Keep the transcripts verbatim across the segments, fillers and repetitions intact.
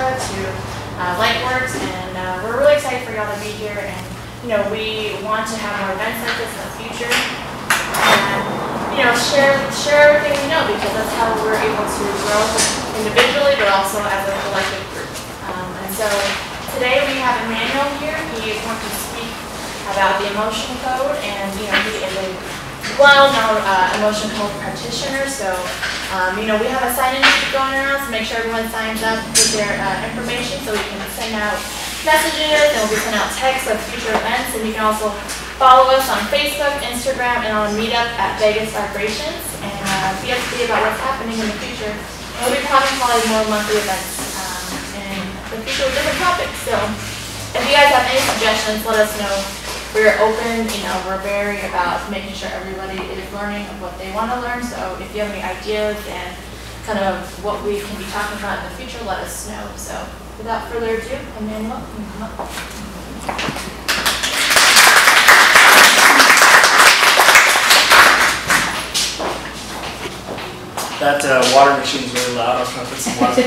yoga to uh, light works, and uh, we're really excited for y'all to be here. And you know, we want to have more events like this in the future, and you know, share share everything we know, because that's how we're able to grow individually, but also as a collective group. Um, and so today we have Emmanuel here. He is going to speak about the Emotion Code, and you know, he is a well-known uh, Emotion Code practitioner. So, um, you know, we have a sign-in sheet going around, so make sure everyone signs up with their uh, information so we can send out messages, and we'll be sending out texts of future events. And you can also follow us on Facebook, Instagram, and on Meetup at Vegas Vibrations, and uh, be up to date about what's happening in the future. We'll be having probably more monthly events um, in the future with different topics. So, if you guys have any suggestions, let us know. We're open, you know, we're very about making sure everybody is learning what they want to learn. So if you have any ideas and kind of what we can be talking about in the future, let us know. So without further ado, Emmanuel, can you come up? That uh, water machine is really loud. I was trying to put some water.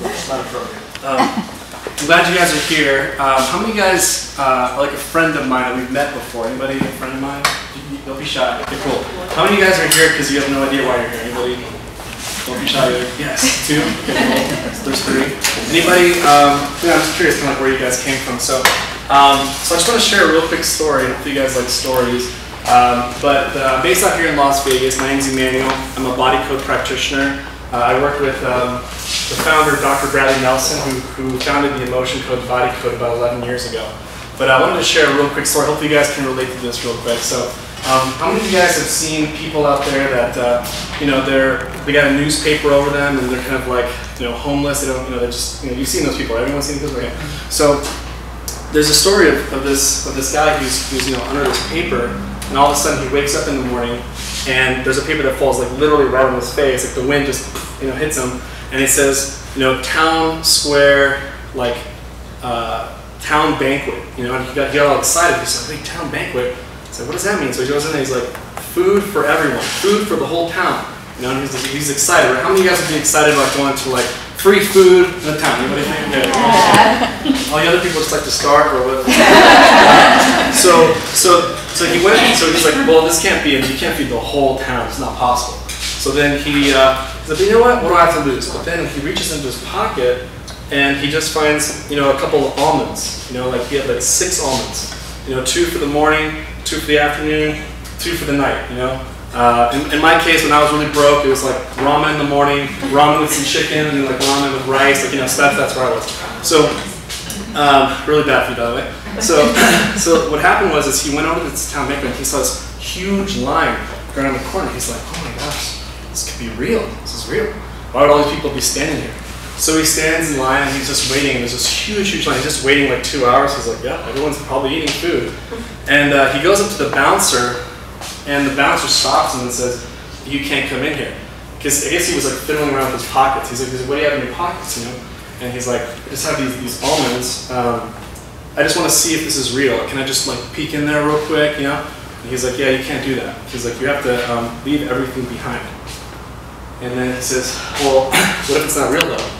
It's not appropriate. Um, I'm glad you guys are here. Um, how many of you guys uh, are like a friend of mine that we've met before? Anybody a friend of mine? Don't be shy. Okay, cool. How many of you guys are here because you have no idea why you're here? Anybody? Don't be shy either. Yes. Two? Okay, cool. So there's three. Anybody? Um, yeah, I'm just curious kind of where you guys came from. So, um, so I just want to share a real quick story. I hope you guys like stories. Um, but uh, based out here in Las Vegas, my name's Emmanuel. I'm a body code practitioner. Uh, I worked with um, the founder, Doctor Bradley Nelson, who, who founded the Emotion Code Body Code about eleven years ago. But I wanted to share a real quick story. Hopefully you guys can relate to this real quick. So, um, how many of you guys have seen people out there that, uh, you know, they're, they got a newspaper over them and they're kind of like, you know, homeless, they don't, you know, they're just, you know, you've seen those people, right? Everyone's seen those, right? So, there's a story of, of, this, of this guy who's, who's, you know, under this paper, and all of a sudden he wakes up in the morning, and there's a paper that falls like literally right on his face, like the wind just, you know, hits him, and it says, you know, town square, like, uh, town banquet, you know, and he got, he got all excited. He's like, hey, town banquet. He's like, what does that mean? So he goes in there, he's like, food for everyone, food for the whole town, you know, and he's, he's excited, right? How many of you guys would be excited about going to, like, free food in the town? Anybody think? Okay. Yeah. All the other people just like to starve or whatever. so, so, so he went, so he's like, well, this can't be, and you can't feed the whole town. It's not possible. So then he, uh, he's like, you know what? What do I have to lose? But then he reaches into his pocket, and he just finds, you know, a couple of almonds. You know, like he had like six almonds. You know, two for the morning, two for the afternoon, two for the night. You know. Uh, in, in my case, when I was really broke, it was like ramen in the morning, ramen with some chicken, and like ramen with rice, like, you know, stuff. That's where I was. So, um, really bad food, by the way. So, so what happened was is he went over to this town banquet, and he saw this huge line right around the corner. He's like, oh my gosh, this could be real. This is real. Why would all these people be standing here? So he stands in line, and he's just waiting. And there's this huge, huge line. He's just waiting like two hours. He's like, yeah, everyone's probably eating food. And uh, he goes up to the bouncer. And the bouncer stops him and says, you can't come in here. Because I guess he was like fiddling around with his pockets. He's like, what do you have in your pockets, you know? And he's like, I just have these, these almonds. Um, I just want to see if this is real. Can I just like peek in there real quick, you know? And he's like, yeah, you can't do that. He's like, you have to um, leave everything behind. And then he says, well, what if it's not real though?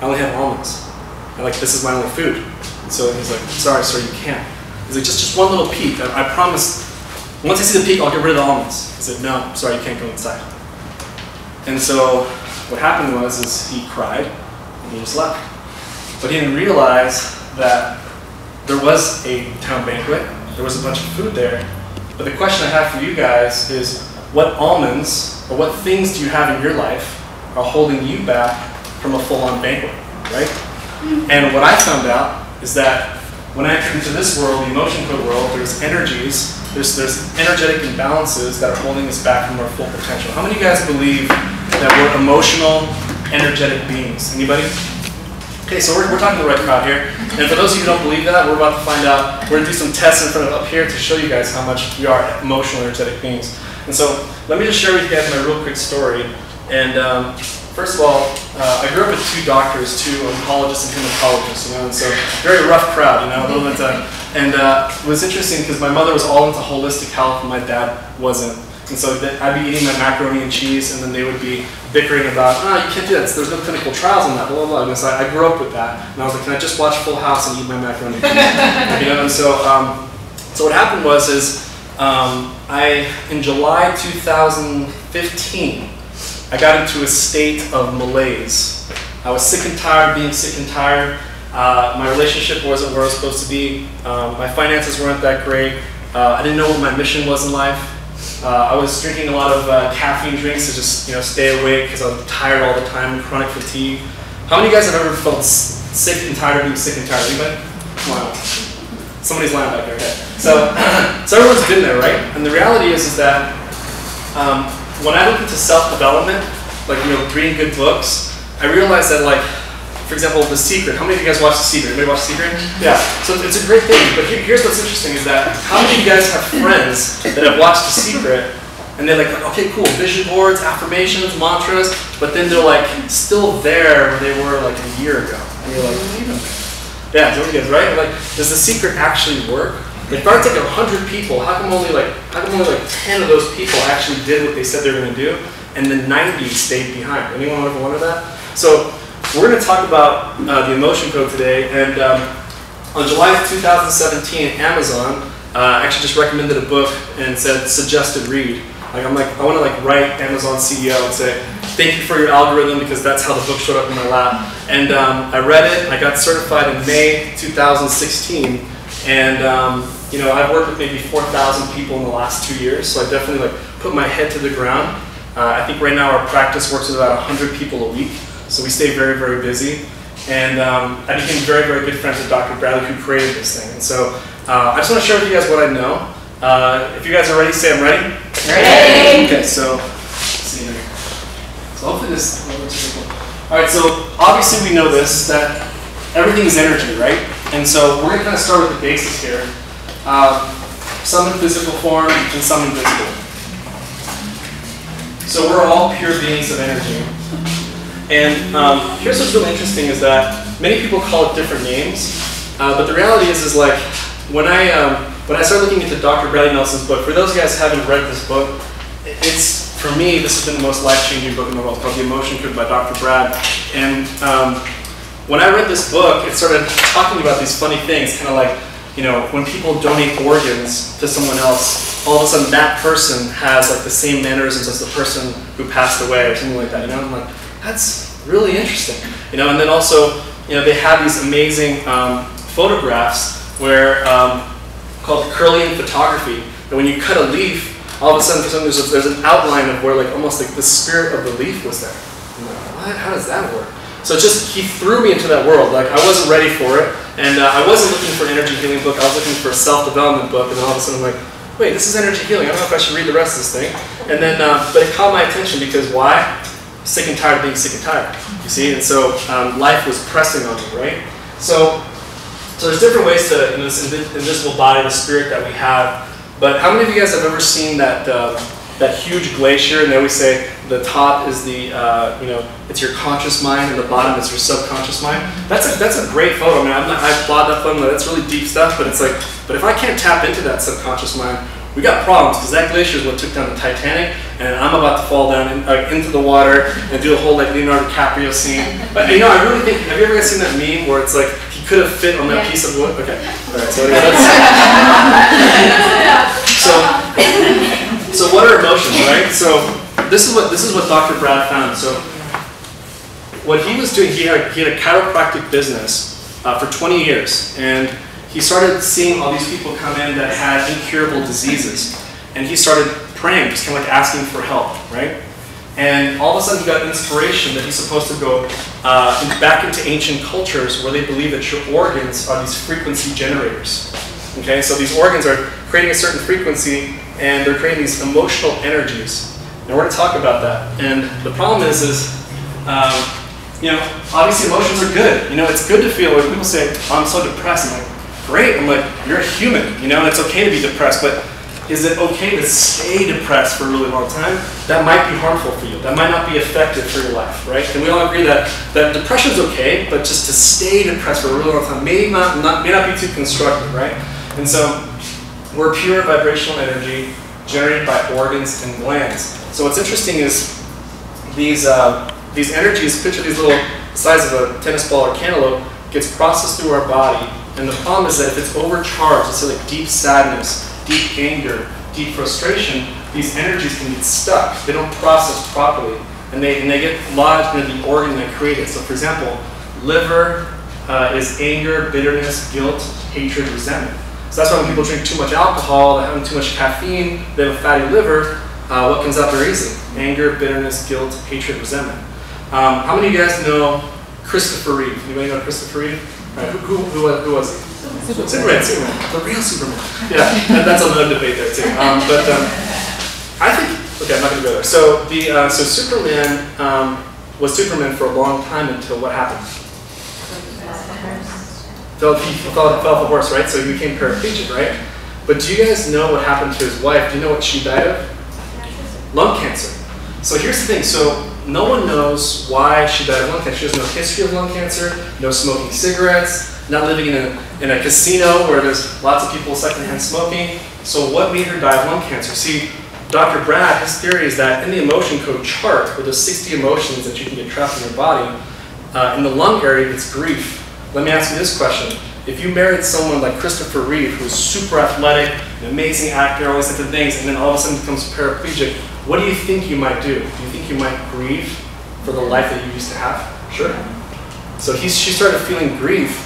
I only have almonds. And like, this is my only food. And so he's like, sorry, sir, you can't. He's like, just, just one little peek. I, I promise. Once I see the peak, I'll get rid of the almonds. He said, no, sorry, you can't go inside. And so what happened was is he cried, and he just left. But he didn't realize that there was a town banquet, there was a bunch of food there. But the question I have for you guys is, what almonds, or what things do you have in your life are holding you back from a full-on banquet, right? Mm-hmm. And what I found out is that when I came to this world, the Emotion Code world, there's energies, There's, there's energetic imbalances that are holding us back from our full potential. How many of you guys believe that we're emotional, energetic beings? Anybody? Okay, so we're, we're talking to the right crowd here. And for those of you who don't believe that, we're about to find out. We're going to do some tests in front of up here to show you guys how much we are emotional, energetic beings. And so let me just share with you guys my real quick story. And um, first of all, uh, I grew up with two doctors, two oncologists and hematologists, you know, and so very rough crowd, you know, a little bit. Uh, And uh, it was interesting because my mother was all into holistic health and my dad wasn't. And so I'd be eating my macaroni and cheese, and then they would be bickering about, oh, you can't do that, there's no clinical trials on that, blah, blah, blah. And so I grew up with that, and I was like, can I just watch Full House and eat my macaroni and cheese? You know, and so, um, so what happened was is, um, I, in July two thousand fifteen, I got into a state of malaise. I was sick and tired, being sick and tired. Uh, my relationship wasn't where I was supposed to be. Um, my finances weren't that great. Uh, I didn't know what my mission was in life. Uh, I was drinking a lot of uh, caffeine drinks to just, you know, stay awake because I was tired all the time, chronic fatigue. How many of you guys have ever felt s sick and tired of being sick and tired? Anybody? Wow. Somebody's lying back there. Okay. So, so everyone's been there, right? And the reality is, is that um, when I look into self-development, like, you know, reading good books, I realized that, like, for example, The Secret. How many of you guys watch The Secret? Anybody watch The Secret? Yeah. So it's a great thing, but here, here's what's interesting is that how many of you guys have friends that have watched The Secret and they're like, okay, cool, vision boards, affirmations, mantras, but then they're like still there where they were like a year ago. And you're like, yeah, so you guys, right? Like, does The Secret actually work? If I take a hundred people, how come only like how come only like ten of those people actually did what they said they were gonna do? And the ninety stayed behind. Anyone ever wonder that? So we're going to talk about uh, the Emotion Code today, and um, on July two thousand seventeen, Amazon uh, actually just recommended a book and said suggested read. Like, I'm like, I want to like write Amazon C E O and say thank you for your algorithm because that's how the book showed up in my lap. And um, I read it. I got certified in May two thousand sixteen, and um, you know, I've worked with maybe four thousand people in the last two years, so I definitely like put my head to the ground. Uh, I think right now our practice works with about one hundred people a week. So we stay very, very busy. And um, I became very, very good friends with Doctor Bradley, who created this thing. And so uh, I just want to share with you guys what I know. Uh, if you guys are ready, say I'm ready. Ready! Okay, so let's see here. So hopefully this works really well. All right, so obviously we know this, that everything is energy, right? And so we're going to kind of start with the basics here. Uh, some in physical form and some invisible. So we're all pure beings of energy. And um, here's what's really interesting is that many people call it different names, uh, but the reality is, is like when I um, when I started looking into Doctor Bradley Nelson's book. For those of you guys who haven't read this book, it's for me this has been the most life-changing book in the world. It's called The Emotion Code by Doctor Brad. And um, when I read this book, it started talking about these funny things, kind of like, you know, when people donate organs to someone else, all of a sudden that person has like the same mannerisms as the person who passed away or something like that. You know, I'm like, that's really interesting, you know. And then also, you know, they have these amazing um, photographs where um, called Kirlian photography. And when you cut a leaf, all of a sudden, for some reason, there's an outline of where, like, almost like the spirit of the leaf was there. I'm like, what? How does that work? So just he threw me into that world. Like, I wasn't ready for it, and uh, I wasn't looking for an energy healing book. I was looking for a self-development book, and then all of a sudden, I'm like, wait, this is energy healing. I don't know if I should read the rest of this thing. And then, uh, but it caught my attention because why? Sick and tired of being sick and tired, you see? And so um, life was pressing on me, right? So, so there's different ways to, in this invisible body, the spirit that we have, but how many of you guys have ever seen that uh, that huge glacier, and they always say the top is the, uh, you know, it's your conscious mind, and the bottom is your subconscious mind? That's a, that's a great photo. I mean, I'm not, I applaud that photo, that's really deep stuff, but it's like, but if I can't tap into that subconscious mind, we got problems, because that glacier is what took down the Titanic, and I'm about to fall down in, uh, into the water and do a whole like Leonardo DiCaprio scene. But you know, I really think, have you ever guys seen that meme where it's like he could have fit on that yeah. piece of wood? Okay, all right. So anyway, that's so. So what are emotions, right? So this is what this is what Doctor Brad found. So what he was doing, he had he had a chiropractic business uh, for twenty years, and he started seeing all these people come in that had incurable diseases. And he started praying, just kind of like asking for help, right? And all of a sudden he got inspiration that he's supposed to go uh, back into ancient cultures where they believe that your organs are these frequency generators. Okay, so these organs are creating a certain frequency, and they're creating these emotional energies. And we're gonna talk about that. And the problem is, is um, you know, obviously emotions are good. You know, it's good to feel when people say, oh, I'm so depressed. I'm like, great, I'm like, you're a human, you know, and it's okay to be depressed, but is it okay to stay depressed for a really long time? That might be harmful for you. That might not be effective for your life, right? And we all agree that, that depression's okay, but just to stay depressed for a really long time may not, not, may not be too constructive, right? And so we're pure vibrational energy. generated by organs and glands. So what's interesting is these, uh, these energies, picture these little size of a tennis ball or cantaloupe, gets processed through our body. And the problem is that if it's overcharged, it's like deep sadness, deep anger, deep frustration, these energies can get stuck. They don't process properly. And they, and they get lodged into the organ that created it. So for example, liver uh, is anger, bitterness, guilt, hatred, resentment. So that's why when people drink too much alcohol, they have too much caffeine, they have a fatty liver, uh, what comes out very easy? Anger, bitterness, guilt, hatred, resentment. Um, how many of you guys know Christopher Reeve? Anybody know Christopher Reeve? All right, who, who, who was he? Superman. Superman, Superman, the real Superman. Yeah, that, that's another debate there too. Um, but um, I think, okay, I'm not going to go there. So, the, uh, so Superman um, was Superman for a long time until what happened? Fell off the horse, right? So he became paraplegic, right? But do you guys know what happened to his wife? Do you know what she died of? Lung cancer. So here's the thing. So no one knows why she died of lung cancer. She has no history of lung cancer, no smoking cigarettes, not living in a, in a casino where there's lots of people secondhand smoking. So what made her die of lung cancer? See, Doctor Brad, his theory is that in the emotion code chart, where there's sixty emotions that you can get trapped in your body, uh, in the lung area, it's grief. Let me ask you this question. If you married someone like Christopher Reeve, who's super athletic, an amazing actor, all these types of things, and then all of a sudden becomes paraplegic, what do you think you might do? Do you think you might grieve for the life that you used to have? Sure. So he's, she started feeling grief.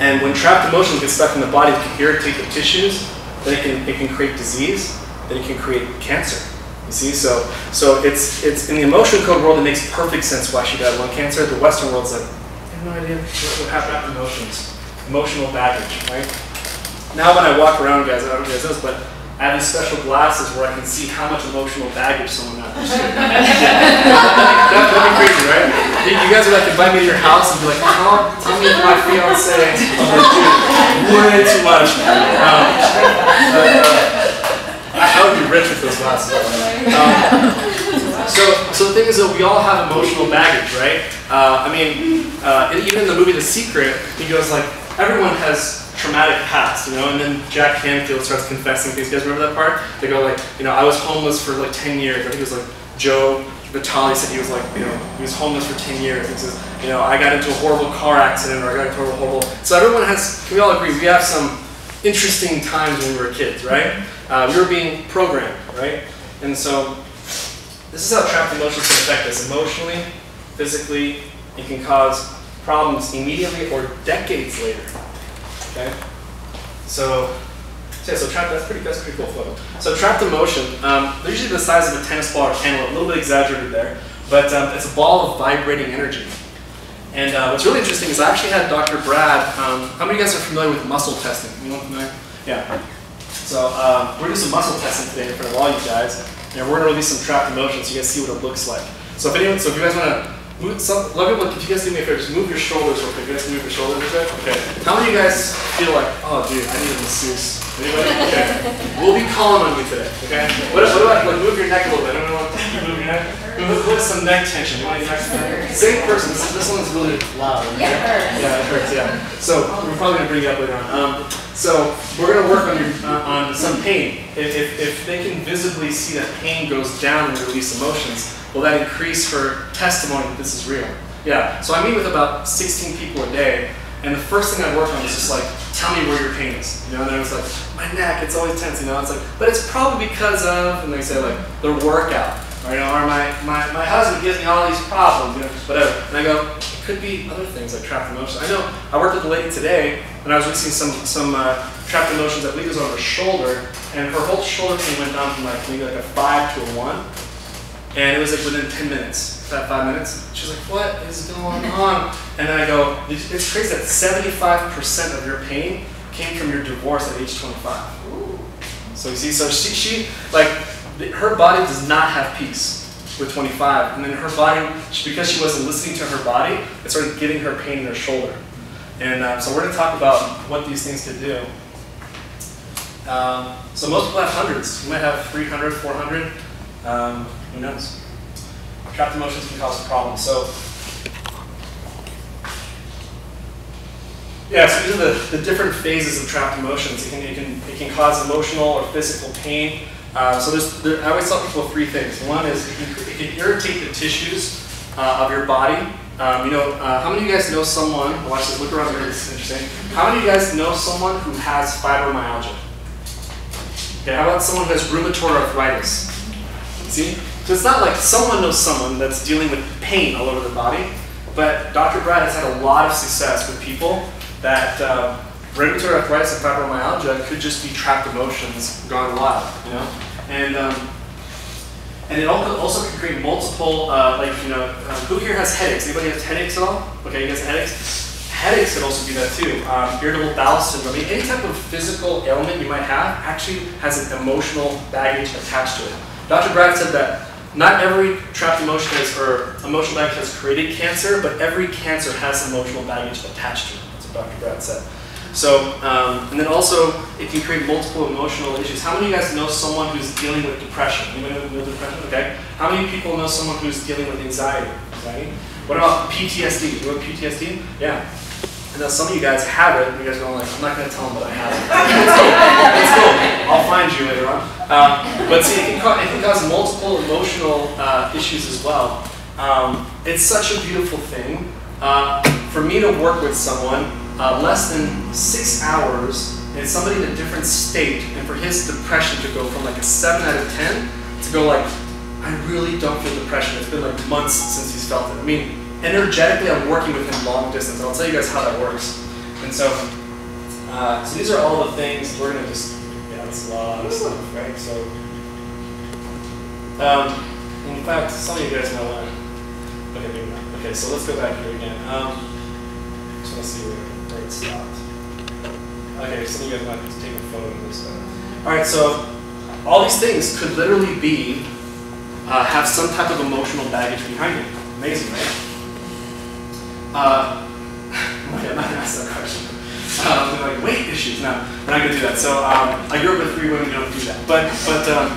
And when trapped emotions get stuck in the body, it can irritate the tissues, then it can, it can create disease, then it can create cancer. You see, so, so it's, it's in the emotion code world, it makes perfect sense why she died of lung cancer. The Western world's like, I have no idea what would happen after emotions. Emotional baggage, right? Now when I walk around, guys, I don't know if you guys know this, but I have these special glasses where I can see how much emotional baggage someone has. That would be crazy, right? You guys would like invite me to your house and be like, oh, tell me my fiance way too much. Um, uh, I would be rich with those glasses. Um, So, so the thing is that we all have emotional baggage, right? Uh, I mean, uh, even in the movie The Secret, he goes like, everyone has traumatic past, you know? And then Jack Canfield starts confessing things. You guys remember that part? They go like, you know, I was homeless for like ten years. I think it was like Joe Vitale said he was like, you know, he was homeless for ten years. He says, you know, I got into a horrible car accident, or I got into a horrible... So everyone has, can we all agree, we have some interesting times when we were kids, right? Uh, we were being programmed, right? And so... this is how trapped emotions can affect us emotionally, physically. It can cause problems immediately or decades later. Okay, so, so yeah, so trapped. That's pretty. That's pretty cool photo. So trapped emotion. Um, they're usually the size of a tennis ball or cantaloupe. A little bit exaggerated there, but um, it's a ball of vibrating energy. And uh, what's really interesting is I actually had Doctor Brad. Um, how many of you guys are familiar with muscle testing? You know, familiar? Yeah. So um, we're doing some muscle testing today for all you guys. And we're going to release some trapped emotions so you guys see what it looks like. So if anyone, so if you guys want to move, some, let me look, if you guys do me a favor, just move your shoulders real quick. You guys can move your shoulders real quick? Okay. How many of you guys feel like, oh dude, I need a masseuse? Anybody? Okay. We'll be calling on you today, okay? What, what about, like, move your neck a little bit. I don't know if you move your neck. Move, move some neck tension. You want your neck tension? Same person. This, this one's really loud. Okay? Yeah, it hurts. Yeah, it hurts, yeah. So we're probably going to bring it up later on. Um, So we're going to work on, your, uh, on some pain. If, if, if they can visibly see that pain goes down and release emotions, will that increase her testimony that this is real? Yeah. So I meet with about sixteen people a day, and the first thing I work on is just like, tell me where your pain is. You know, and then it's like, my neck, it's always tense. You know, it's like, but it's probably because of, and they say like, their workout, or, you know, or my, my, my husband gives me all these problems, you know, whatever. And I go, it could be other things like trapped emotions. I know I worked with a lady today. And I was releasing some, some uh, trapped emotions that leaves on her shoulder, and her whole shoulder thing went down from like maybe like a five to a one, and it was like within ten minutes, that five minutes. She's like, what is going on? And then I go, it's crazy that seventy-five percent of your pain came from your divorce at age twenty-five. Ooh. So you see, so she, she, like, her body does not have peace with twenty-five, and then her body, because she wasn't listening to her body, it started giving her pain in her shoulder. And um, so we're going to talk about what these things could do. Um, so most people have hundreds. You might have three hundred, four hundred. Um, who knows? Trapped emotions can cause problems. So Yeah, so these are the, the different phases of trapped emotions. It can, it can, it can cause emotional or physical pain. Uh, so there's, there, I always tell people three things. One is it can, it can irritate the tissues uh, of your body. Um, you know, uh, how many of you guys know someone, watch this, look around here, this is interesting. How many of you guys know someone who has fibromyalgia? Okay, how about someone who has rheumatoid arthritis? See? So it's not like someone knows someone that's dealing with pain all over the body, but Doctor Brad has had a lot of success with people that uh, rheumatoid arthritis and fibromyalgia could just be trapped emotions gone wild, you know? And, um, and it also can create multiple, uh, like, you know, um, who here has headaches? Anybody has headaches at all? Okay, you guys have headaches? Headaches could also be that too. Um, irritable bowel syndrome. I mean, any type of physical ailment you might have actually has an emotional baggage attached to it. Doctor Brad said that not every trapped emotion is, or emotional baggage has created cancer, but every cancer has emotional baggage attached to it. That's what Doctor Brad said. So, um, and then also, it can create multiple emotional issues. How many of you guys know someone who's dealing with depression? Anybody know depression? Okay. How many people know someone who's dealing with anxiety? Anxiety? What about P T S D? You know P T S D? Yeah. And now some of you guys have it, and you guys are going like, I'm not going to tell them that I have it. It's cool. It's cool. I'll find you later on. Uh, but see, it can, cause, it can cause multiple emotional uh, issues as well. Um, it's such a beautiful thing. Uh, for me to work with someone, Uh, less than six hours, and somebody in a different state, and for his depression to go from like a seven out of ten to go like, I really don't feel depression. It's been like months since he's felt it. I mean, energetically, I'm working with him long distance. I'll tell you guys how that works. And so, uh, so these are all the things we're gonna just, yeah, that's a lot of stuff, right? So, um, in fact, some of you guys know what. Okay, maybe not. Okay, so let's go back here again. Um, just wanna see where. Stopped. Okay, so you guys might have to take a photo of this. Alright, so all these things could literally be, uh, have some type of emotional baggage behind it. Amazing, right? Uh, okay, I'm not going to ask that question. Uh, they're like, weight issues. No, we're not going to do that. So um, I grew up with three women who don't do that. But, but um,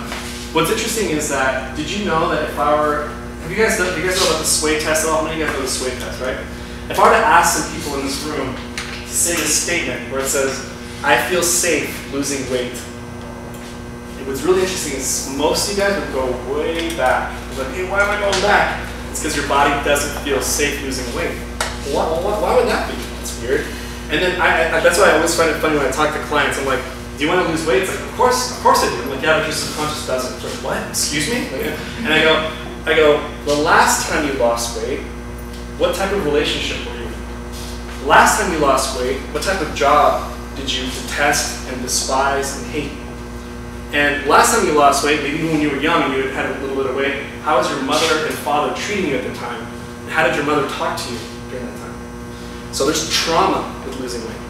what's interesting is that, did you know that if I were, have you guys done, you guys know about the sway test at all? How many of you guys know the sway test, right? If I were to ask some people in this room, say a statement where it says, I feel safe losing weight. And what's really interesting is most of you guys would go way back. Like, hey, why am I going back? It's because your body doesn't feel safe losing weight. Why, why, why would that be? That's weird. And then I, I, that's why I always find it funny when I talk to clients. I'm like, do you want to lose weight? It's like, of course, of course I do. I'm like, yeah, but your subconscious doesn't. Like, what? Excuse me? Like, and I go, I go, the last time you lost weight, what type of relationship were you? Last time you lost weight, what type of job did you detest and despise and hate? And last time you lost weight, maybe when you were young and you had a little bit of weight, how was your mother and father treating you at the time? And how did your mother talk to you during that time? So there's trauma with losing weight.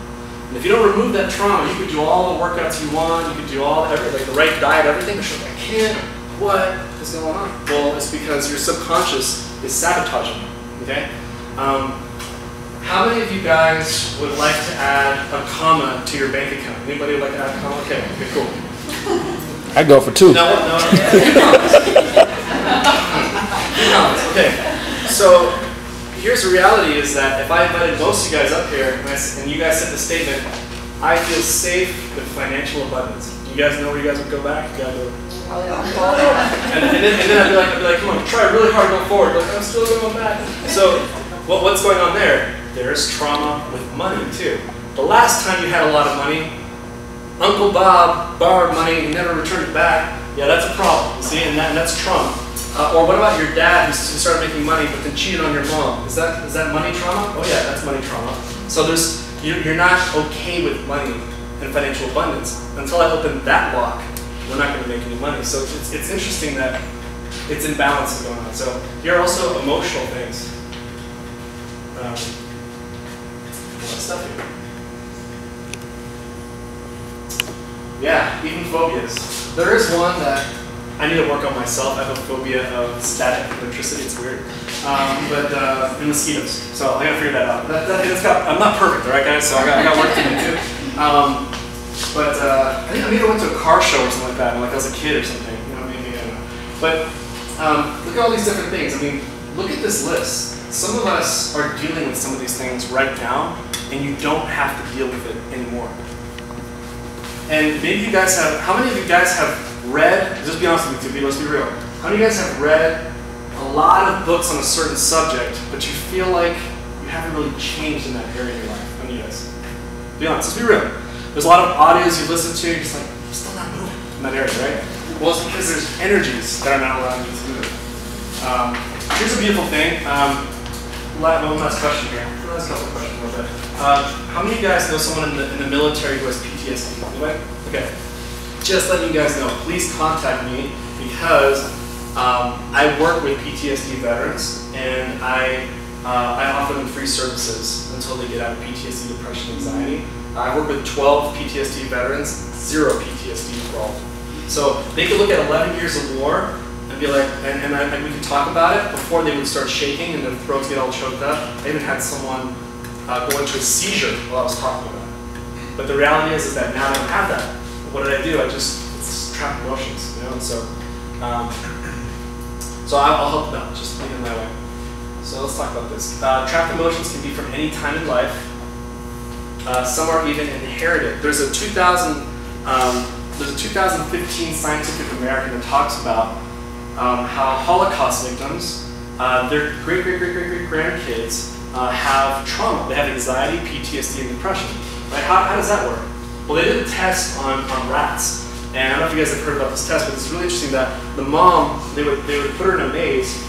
And if you don't remove that trauma, you could do all the workouts you want, you could do all every, like the right diet, everything, but you're like, I can't, what is going on? Well, it's because your subconscious is sabotaging you, okay? Um, How many of you guys would like to add a comma to your bank account? Anybody would like to add a comma? Okay, okay, cool. I'd go for two. No, no, no. Yeah, okay, so here's the reality is that if I invited most of you guys up here and, I, and you guys said the statement, I feel safe with financial abundance. Do you guys know where you guys would go back? You gotta go. and, and, then, and then I'd be like, I'd be like, come on, try really hard going forward. But I'm still going back. So what, what's going on there? There's trauma with money, too. The last time you had a lot of money, Uncle Bob borrowed money and never returned it back. Yeah, that's a problem, see, and, that, and that's trauma. Uh, or what about your dad who started making money but then cheated on your mom? Is that is that money trauma? Oh yeah, that's money trauma. So there's you're not okay with money and financial abundance. Until I open that lock, we're not going to make any money. So it's, it's interesting that it's imbalance going on. So here are also emotional things. Um, Stuff here. Yeah, even phobias. There is one that I need to work on myself. I have a phobia of static electricity. It's weird. Um, but uh, and mosquitoes. So I gotta figure that out. That, that, it's got, I'm not perfect, all right, guys? So I got, I got work to do too. Um, but uh, I think I maybe went to a car show or something like that, like I was a kid or something. You know, maybe I don't know. But um, look at all these different things. I mean, look at this list. Some of us are dealing with some of these things right now. and you don't have to deal with it anymore. And maybe you guys have, how many of you guys have read, just be honest with me, let's be real, how many of you guys have read a lot of books on a certain subject, but you feel like you haven't really changed in that area of your life? How many of you guys? Be honest, let's be real. There's a lot of audios you listen to, you're just like, I'm still not moving in that area, right? Well, it's because there's energies that are not allowing you to move. Um, here's a beautiful thing. Um, one last question here. Last couple of questions, a little bit. Um, how many of you guys know someone in the, in the military who has P T S D? Anybody? Okay. Just letting you guys know, please contact me because um, I work with P T S D veterans and I, uh, I offer them free services until they get out of P T S D, depression, anxiety. I work with twelve P T S D veterans, zero P T S D involved. So they could look at eleven years of war and be like, and, and, I, and we could talk about it before they would start shaking and their throats get all choked up. I even had someone uh, go into a seizure while I was talking about it. But the reality is, is that now I don't have that. What did I do? I just, it's just trapped emotions, you know? And so, um, so I'll help them out, just think in my way. So let's talk about this. Uh, trapped emotions can be from any time in life. Uh, some are even inherited. There's a two thousand, um, There's a twenty fifteen Scientific American that talks about um, how Holocaust victims, uh, their great, great, great, great, great grandkids uh, have trauma. They have anxiety, P T S D, and depression. Right? How, how does that work? Well, they did a test on, on rats. And I don't know if you guys have heard about this test, but it's really interesting that the mom, they would, they would put her in a maze,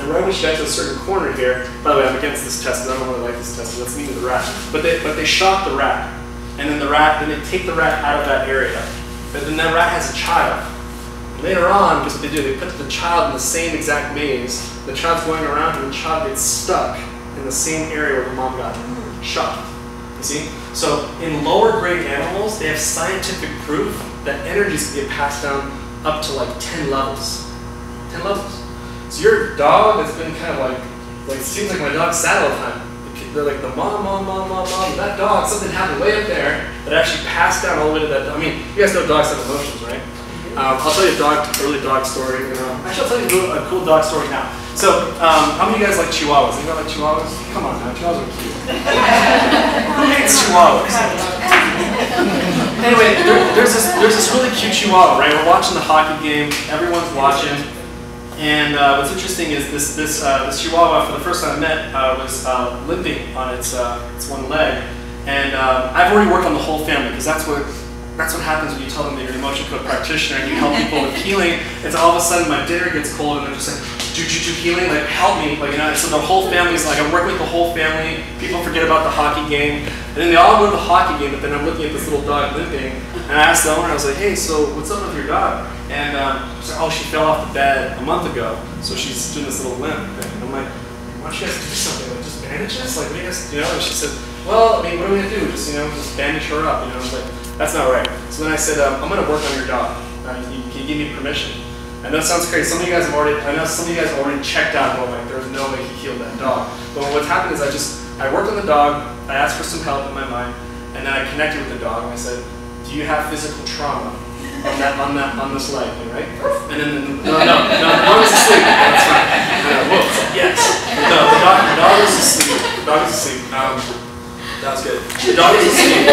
and right when she got to a certain corner here, by the way, I'm against this test, and I don't really like this test, so that's neither the rat. But they, but they shot the rat. And then the rat, then they take the rat out of that area. But then that rat has a child. Later on, what they do, they put the child in the same exact maze. The child's going around and the child gets stuck in the same area where the mom got shot. You see? So in lower grade animals, they have scientific proof that energies can get passed down up to like ten levels. ten levels. So your dog has been kind of like, like it seems like my dog's sad all the time. They're like the mom, mom, mom, mom, mom, that dog, something happened way up there that actually passed down all the way to that dog. I mean, you guys know dogs have emotions, right? Um, I'll tell you a dog, early dog story. You know. Actually, I'll tell you a cool dog story now. So, um, how many of you guys like chihuahuas? Anybody like chihuahuas? Come on now, chihuahuas are cute. Who hates chihuahuas? Anyway, there, there's, this, there's this really cute chihuahua, right? We're watching the hockey game, everyone's watching. And uh, what's interesting is this this, uh, this chihuahua, for the first time I met, uh, was uh, limping on its uh, its one leg. And uh, I've already worked on the whole family, because that's what that's what happens when you tell them that you're an emotion code practitioner and you help people with healing. It's all of a sudden my dinner gets cold and they're just like, do, do, do healing, like help me. Like, you know, so the whole family's like, I'm working with the whole family. People forget about the hockey game. And then they all go to the hockey game, but then I'm looking at this little dog limping. And I asked the owner, I was like, hey, so what's up with your dog? And um, she's like, oh, she fell off the bed a month ago, so she's doing this little limp thing. And I'm like, why don't you guys do something? Like, just bandage this? Like, what do you guys, you know? And she said, well, I mean, what are we going to do? Just, you know, just bandage her up, you know? I was like, that's not right. So then I said, um, I'm going to work on your dog. Uh, you, can you give me permission? And that sounds crazy. Some of you guys have already, I know some of you guys have already checked out, well, like, there was no way he healed that dog. But what's happened is I just, I worked on the dog, I asked for some help in my mind, and then I connected with the dog, and I said, do you have physical trauma? On that, on that, on this leg, right? And then, no, no, no, the dog is asleep. That's fine. Yeah, whoa, yes. No, the dog, the dog is asleep. The dog is asleep. Um, that was good. The dog is asleep.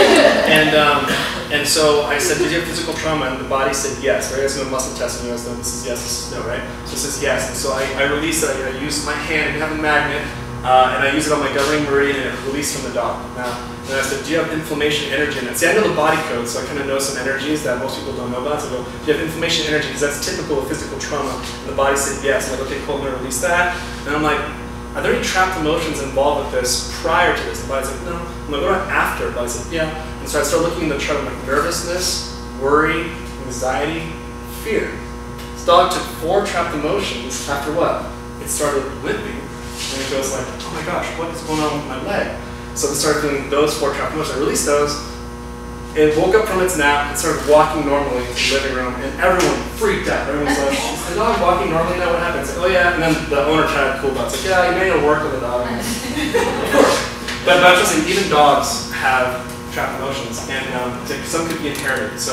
And um, and so I said, did you have physical trauma? And the body said yes. Right? I was doing a muscle test, and you guys know this is yes, this is no, right? So it says yes. And so I, I released it. I, I used my hand. I have a magnet, uh, and I used it on my governing meridian, and it released from the dog. Now. And I said, do you have inflammation, energy in it? See, I know the body code, so I kind of know some energies that most people don't know about. So I go, do you have inflammation, energy? Because that's typical of physical trauma. And the body said yes. I'm like, okay, cool, I'm going to release that. And I'm like, are there any trapped emotions involved with this prior to this? The body's like, no. I'm like, what about after? The body's like, yeah. And so I start looking in the chart. I'm like, nervousness, worry, anxiety, fear. This dog took four trapped emotions. After what? It started limping. And it goes like, oh my gosh, what is going on with my leg? So I started doing those four trapped emotions. I released those. It woke up from its nap and started walking normally in the living room, and everyone freaked out. Everyone was like, is the dog walking normally now? What happened? It's like, oh yeah. And then the owner tried to cool down. It's like, yeah, you may have worked with a dog. Of course. But I'm just saying, even dogs have trapped emotions, and um, some could be inherited. So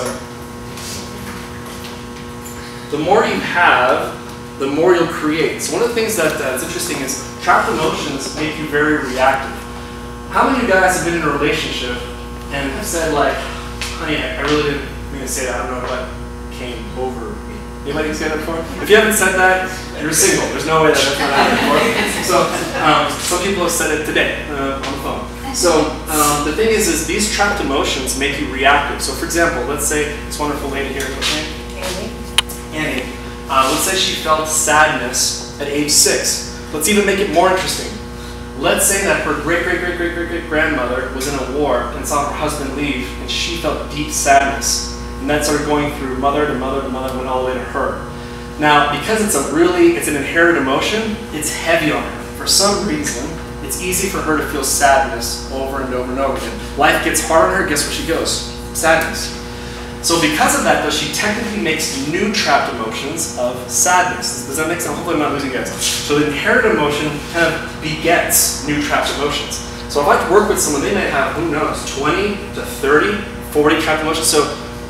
the more you have, the more you'll create. So one of the things that, that's interesting is trapped emotions make you very reactive. How many of you guys have been in a relationship and have said, like, honey, I really didn't mean to say that, I don't know what came over me? Anybody say that before? If you haven't said that, you're single. There's no way that that's not happened before. So, um, some people have said it today uh, on the phone. So um, the thing is, is these trapped emotions make you reactive. So for example, let's say this wonderful lady here, what's her name? Annie. Annie. Uh, let's say she felt sadness at age six. Let's even make it more interesting. Let's say that her great, great, great, great, great, great grandmother was in a war and saw her husband leave, and she felt deep sadness. And that started going through mother to mother to mother, went all the way to her. Now, because it's a really, it's an inherited emotion, it's heavy on her. For some reason, it's easy for her to feel sadness over and over and over again. Life gets hard on her, guess where she goes? Sadness. So because of that, though, she technically makes new trapped emotions of sadness. Does that make sense? Hopefully I'm not losing you guys. So the inherited emotion kind of begets new trapped emotions. So if I like to work with someone, they might have, who knows, twenty to thirty, forty trapped emotions. So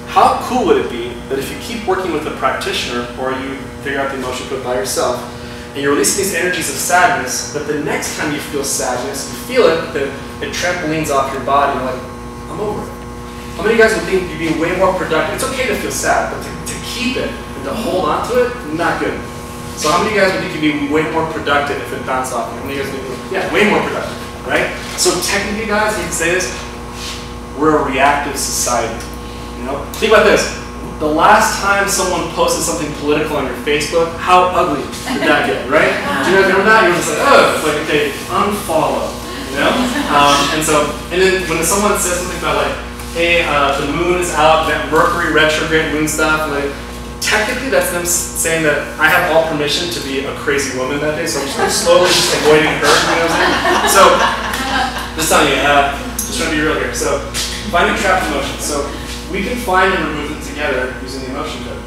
how cool would it be that if you keep working with a practitioner, or you figure out the emotion, put it by yourself, and you're releasing these energies of sadness, that the next time you feel sadness, you feel it, then it trampolines off your body, and you're like, I'm over it. How many of you guys would think you'd be way more productive? It's okay to feel sad, but to, to keep it and to hold on to it, not good. So how many of you guys would think you'd be way more productive if it bounced off you? How many of you guys would think, yeah, way more productive, right? So technically, guys, you can say this, we're a reactive society, you know? Think about this. The last time someone posted something political on your Facebook, how ugly did that get, right? Do you guys remember that? You're just like, oh, it's like, okay, unfollow, you know? Um, and so, and then when someone says something about like, hey, uh, the moon is out, that Mercury retrograde moon stuff, like, technically that's them saying that I have all permission to be a crazy woman that day, so I'm just like, slowly just avoiding her, you know what I'm saying? So, just telling you, uh, just trying to be real here. So, finding trapped emotions. So, we can find and remove them together using the emotion code.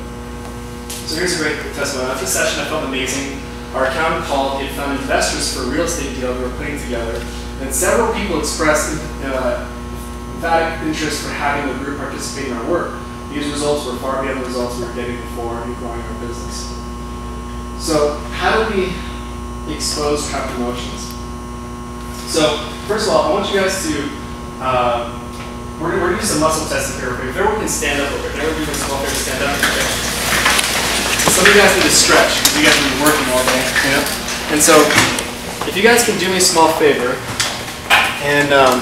So here's a great testimony. After the session, I felt amazing. Our accountant called. He had found investors for a real estate deal we were putting together, and several people expressed uh, emphatic interest for having the group participate in our work. These results were far beyond the results we were getting before and growing our business. So how do we expose trapped emotions? So first of all, I want you guys to uh, We're going to do some muscle testing here. If everyone can stand up over here, everyone can stand up over stand up. Okay. So some of you guys need to stretch, because you guys have been working all day. You know? And so, if you guys can do me a small favor, and um,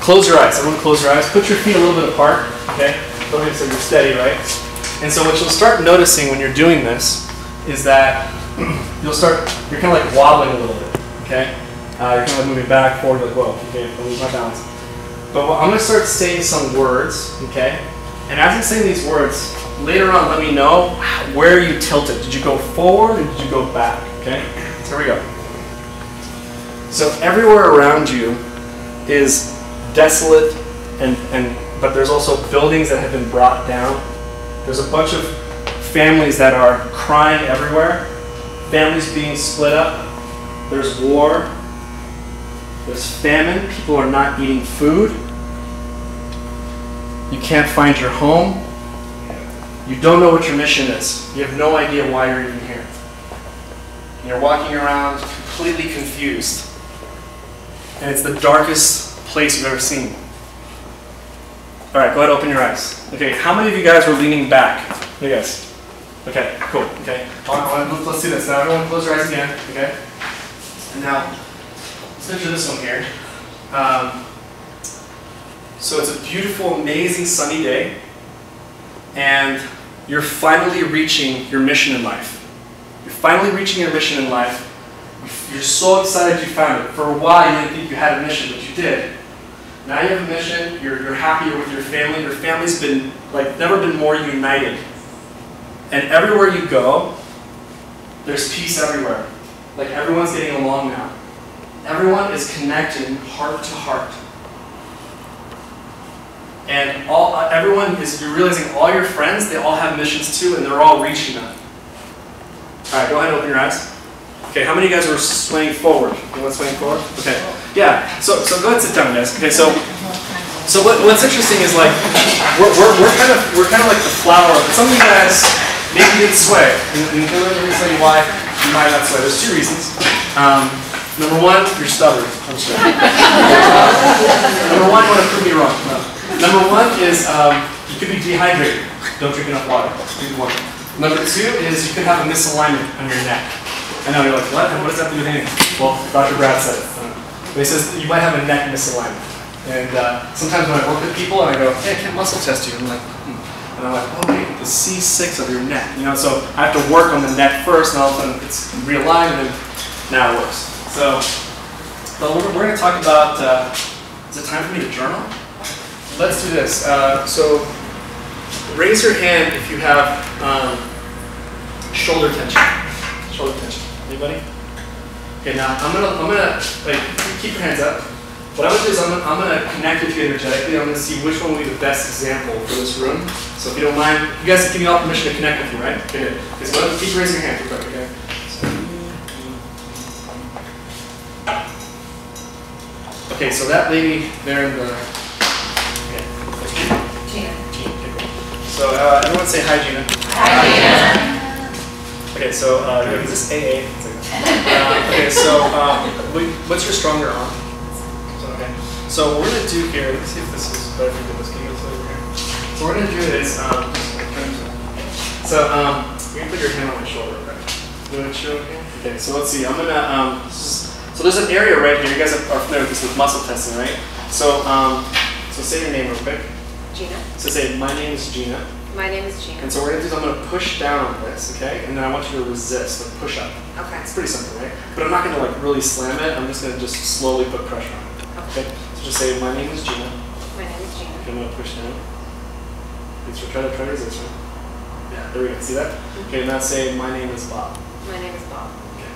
close your eyes. Everyone close your eyes. Put your feet a little bit apart, okay? Don't hit so you're steady, right? And so what you'll start noticing when you're doing this is that you'll start, you're kind of like wobbling a little bit, okay? Uh, you're kind of like moving back, forward, like, whoa, okay, I lose my balance. But I'm going to start saying some words, okay? And as I'm saying these words, later on let me know where you tilted. Did you go forward or did you go back, okay? Here we go. So everywhere around you is desolate, and, and but there's also buildings that have been brought down. There's a bunch of families that are crying everywhere. Families being split up. There's war. There's famine, people are not eating food, you can't find your home, you don't know what your mission is, you have no idea why you're even here. And you're walking around completely confused. And it's the darkest place you've ever seen. Alright, go ahead, open your eyes. Okay, how many of you guys were leaning back? You guys? Okay, cool, okay. Right, let's do this. Now everyone close your eyes again, okay? And now, let's picture this one here. Um, so it's a beautiful, amazing, sunny day, and you're finally reaching your mission in life. You're finally reaching your mission in life. You're so excited you found it. For a while, you didn't think you had a mission, but you did. Now you have a mission. You're, you're happier with your family. Your family's been like never been more united. And everywhere you go, there's peace everywhere. Like everyone's getting along now. Everyone is connecting heart to heart. And all everyone is, you're realizing all your friends, they all have missions too, and they're all reaching them. Alright, go ahead and open your eyes. Okay, how many of you guys were swaying forward? Anyone swaying forward? Okay. Yeah, so, so go ahead and sit down, guys. Okay, so so what, what's interesting is like, we're, we're, we're, kind of, we're kind of like the flower. Some of you guys maybe didn't sway. And the only reason why you might not sway, there's two reasons. Um, Number one, you're stubborn. I'm sorry. uh, Number one is um, you could be dehydrated. Don't drink enough water. Drink water. Number two is you could have a misalignment on your neck. I know, you're like, what? What does that do with anything? Well, Doctor Brad said it. But he says you might have a neck misalignment. And uh, sometimes when I work with people and I go, hey, I can't muscle test you, I'm like, hmm. And I'm like, oh wait, the C six of your neck. You know, so I have to work on the neck first, and all of a sudden it's realigned, and now it works. So, so we're, we're going to talk about, uh, is it time for me to journal? Let's do this. Uh, so raise your hand if you have um, shoulder tension. Shoulder tension. Anybody? Okay, now I'm going to, I'm gonna like, keep your hands up. What I'm going to do is I'm, I'm going to connect with you energetically. I'm going to see which one will be the best example for this room. So if you don't mind, you guys give me all permission to connect with you, right? Okay. Okay, so let's keep raising your hand real quick, okay? Okay, so that lady there in the... Okay. Gina. Gina, okay, cool. So uh, everyone say hi, Gina. Hi, Gina. Okay, so uh, this is A A. Uh, okay, so uh, what's your stronger arm? So what we're going to do here, let's see if this is better if we did this. Can you go over here? So what we're going to do is, um, so um, you can put your hand on my shoulder, right? You want to show here? Okay, so let's see. I'm going to, um, so there's an area right here. You guys are familiar with this with muscle testing, right? So, um, so say your name real quick. Gina. So say, my name is Gina. My name is Gina. And so what we're going to do is I'm going to push down on this, okay? And then I want you to resist, like push up. Okay. It's pretty simple, right? But I'm not going to like really slam it. I'm just going to just slowly put pressure on it. Okay. Okay. Just say, my name is Gina. My name is Gina. Okay, I'm going to push down. Thanks for trying to try to resist, right? Yeah, there we go. See that? Mm-hmm. Okay, now say, my name is Bob. My name is Bob. Okay.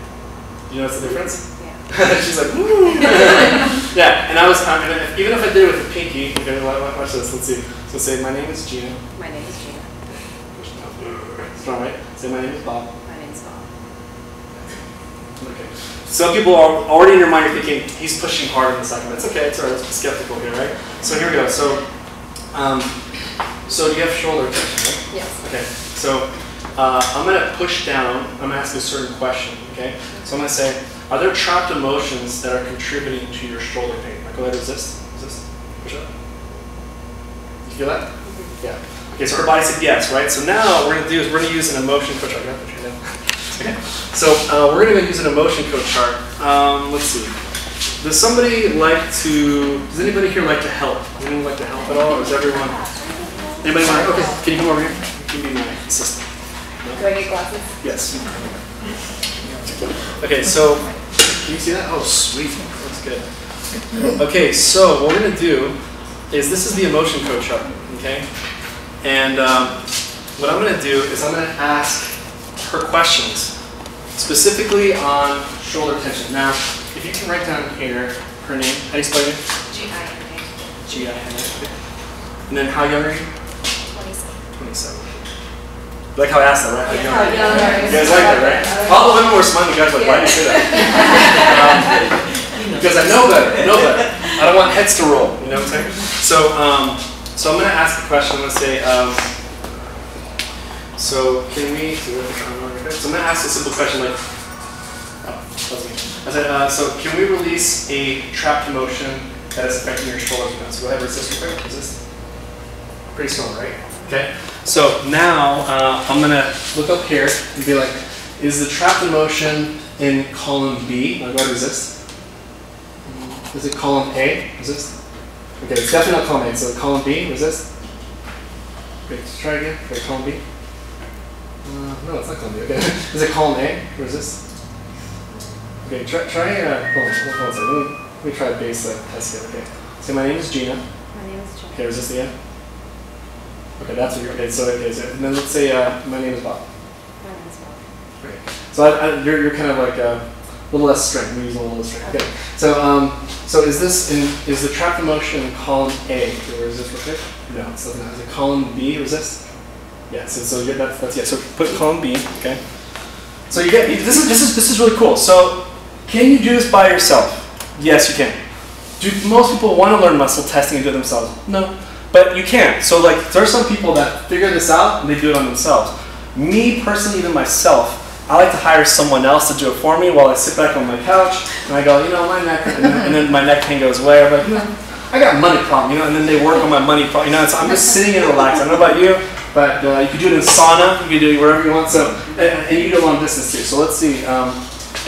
You notice the difference? Yeah. She's like, woo! Yeah, and I was, I mean, if, even if I did it with a pinky, okay, watch this, let's see. So say, my name is Gina. My name is Gina. Push down. Strong, right? Say, my name is Bob. My name is Bob. Okay. Some people are already in your mind are thinking, he's pushing hard in the second. That's okay, it's all right, let's be skeptical here, right? So here we go. So um, so you have shoulder tension, right? Yes. Okay, so uh, I'm going to push down. I'm going to ask a certain question, okay? So I'm going to say, are there trapped emotions that are contributing to your shoulder pain? Like, go ahead, resist, resist, push up. You feel that? Mm-hmm. Yeah. Okay, so her body said yes, right? So now what we're going to do is we're going to use an emotion push up. Okay. So uh, we're going to use an emotion code chart. Um, let's see. Does somebody like to? Does anybody here like to help? Does anyone like to help at all? Or is everyone? Anybody want? Okay. Can you come over here? Can you be my assistant? No? Do I get glasses? Yes. Okay. So can you see that? Oh, sweet. That's good. Okay. So what we're going to do is this is the emotion code chart. Okay. And um, what I'm going to do is I'm going to ask her questions, specifically on shoulder tension. Now, if you can write down here her name, how do you spell it? G I N A. G I N A. And then how young are you? twenty-seven. twenty-seven. You like how I asked that, right? How young are you? You guys like that, right? All the women were smiling, you guys were like, why did you say that? Um, because I know better, I know better. I don't want heads to roll, you know what I'm saying? So, um, so I'm going to ask a question. I'm going to say, um, So can we? So I'm gonna ask a simple question like, oh, that's me. I said, uh, so can we release a trapped emotion that is affecting your shoulders? So go ahead, resist real quick. Resist. Pretty strong, right? Okay. So now uh, I'm gonna look up here and be like, is the trapped emotion in column B? Go ahead, resist. Is it column A? Resist. Okay, it's definitely not column A. So column B, resist. Okay, let's try again. Okay, column B. Uh, no, it's not column B. Okay. Is it column A? Where is this? Okay, try, try uh, hold on, hold on a second. Let me, let me try a base uh, test here. Okay. So my name is Gina. My name is Gina. Okay, is this the end? Okay, that's what you're, okay, so okay, so, and then let's say, uh, my name is Bob. My name is Bob. Great. So I, I, you're, you're kind of like a little less strength. We use a little less strength. Okay. So, um, so is this, in, is the trapped emotion in column A? Where is this real quick? No, it's not. Is it column B? Where is this? Yeah, so, so yeah, that's, that's yeah. So put column B, okay. So you get this is this is this is really cool. So can you do this by yourself? Yes, you can. Do most people want to learn muscle testing and do it themselves? No, but you can. So like there are some people that figure this out and they do it on themselves. Me personally, even myself, I like to hire someone else to do it for me while I sit back on my couch and I go, you know, my neck, and then, and then my neck pain goes away. I'm like, no. I got a money problem, you know, and then they work on my money problem, you know, so I'm just sitting and relaxing. I don't know about you, but uh, you can do it in sauna, you can do it wherever you want, so, and, and you do long distance too, so let's see, um,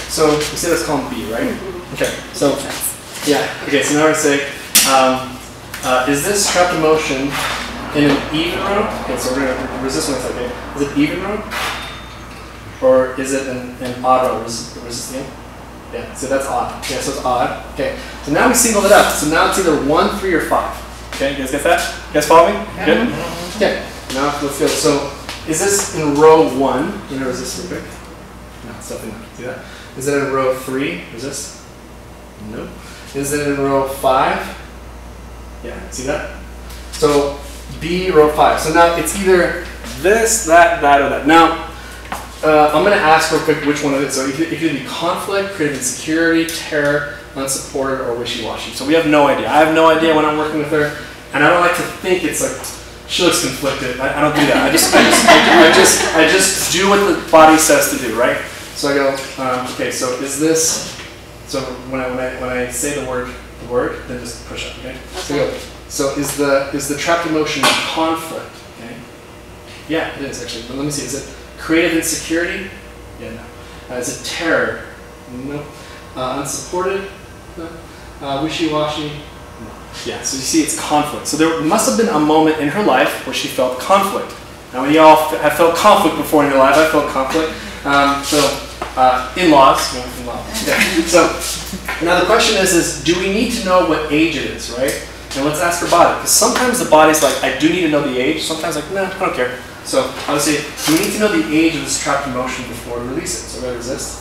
so, you see that's column B, right? Okay, so, yeah, okay, so now I say, um, uh, is this trapped emotion in an even room? Okay, so we're gonna resist one second. Is it even room? Or is it an, an auto res resisting? Yeah, so that's odd. Yeah, so it's odd. Okay, so now we single it up. So now it's either one, three, or five. Okay, you guys get that? You guys follow me? Yeah. Good? Okay, now let's go. So is this in row one? You know, resist real quick? No, it's definitely not. See that? Is it in row three? Resist? Nope. Is it in row five? Yeah, see that? So B, row five. So now it's either this, that, that, or that. Now, Uh, I'm going to ask real quick which one of it. So it could be conflict, creative insecurity, terror, unsupported, or wishy-washy. So we have no idea. I have no idea when I'm working with her, and I don't like to think it's like she looks conflicted. I, I don't do that. I just I just, I just I just do what the body says to do, right? So I go, um, okay. So is this? So when I when I when I say the word the word, then just push up. Okay. So I go. So is the is the trapped emotion conflict? Okay. Yeah, it is actually. But let me see. Is it creative insecurity? Yeah, no. Uh, is it terror? No. Uh, unsupported? No. Uh, wishy-washy? No. Yeah, so you see it's conflict. So there must have been a moment in her life where she felt conflict. Now we all have felt conflict before in your life. I felt conflict. Um, so uh, in-laws. No, in-laws. Yeah. So now the question is, is do we need to know what age it is, right? And let's ask her body. Because sometimes the body's like, I do need to know the age. Sometimes like, no, nah, I don't care. So I would say we need to know the age of this trapped emotion before we release it. So do I resist?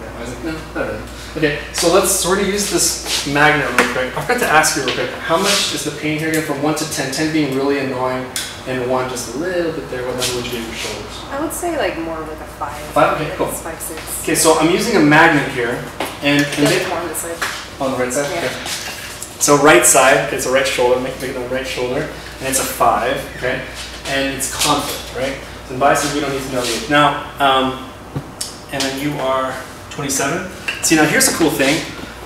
Yeah, I was like, no, not really. Okay, so let's sort of use this magnet real quick. I forgot to ask you real quick, how much is the pain here again from one to ten? Ten being really annoying and one just a little bit there. What level would you give your shoulders? I would say like more like a five. Five? Okay, cool. Five, six. Okay, so I'm using a magnet here. And, and they, on this side. On the right side? Yeah. Okay. So right side, okay, so right shoulder, make it on the right shoulder, and it's a five, okay? And it's conflict, right? So the body says we don't need to know the age. Now, um, and then you are twenty-seven. See, now here's the cool thing,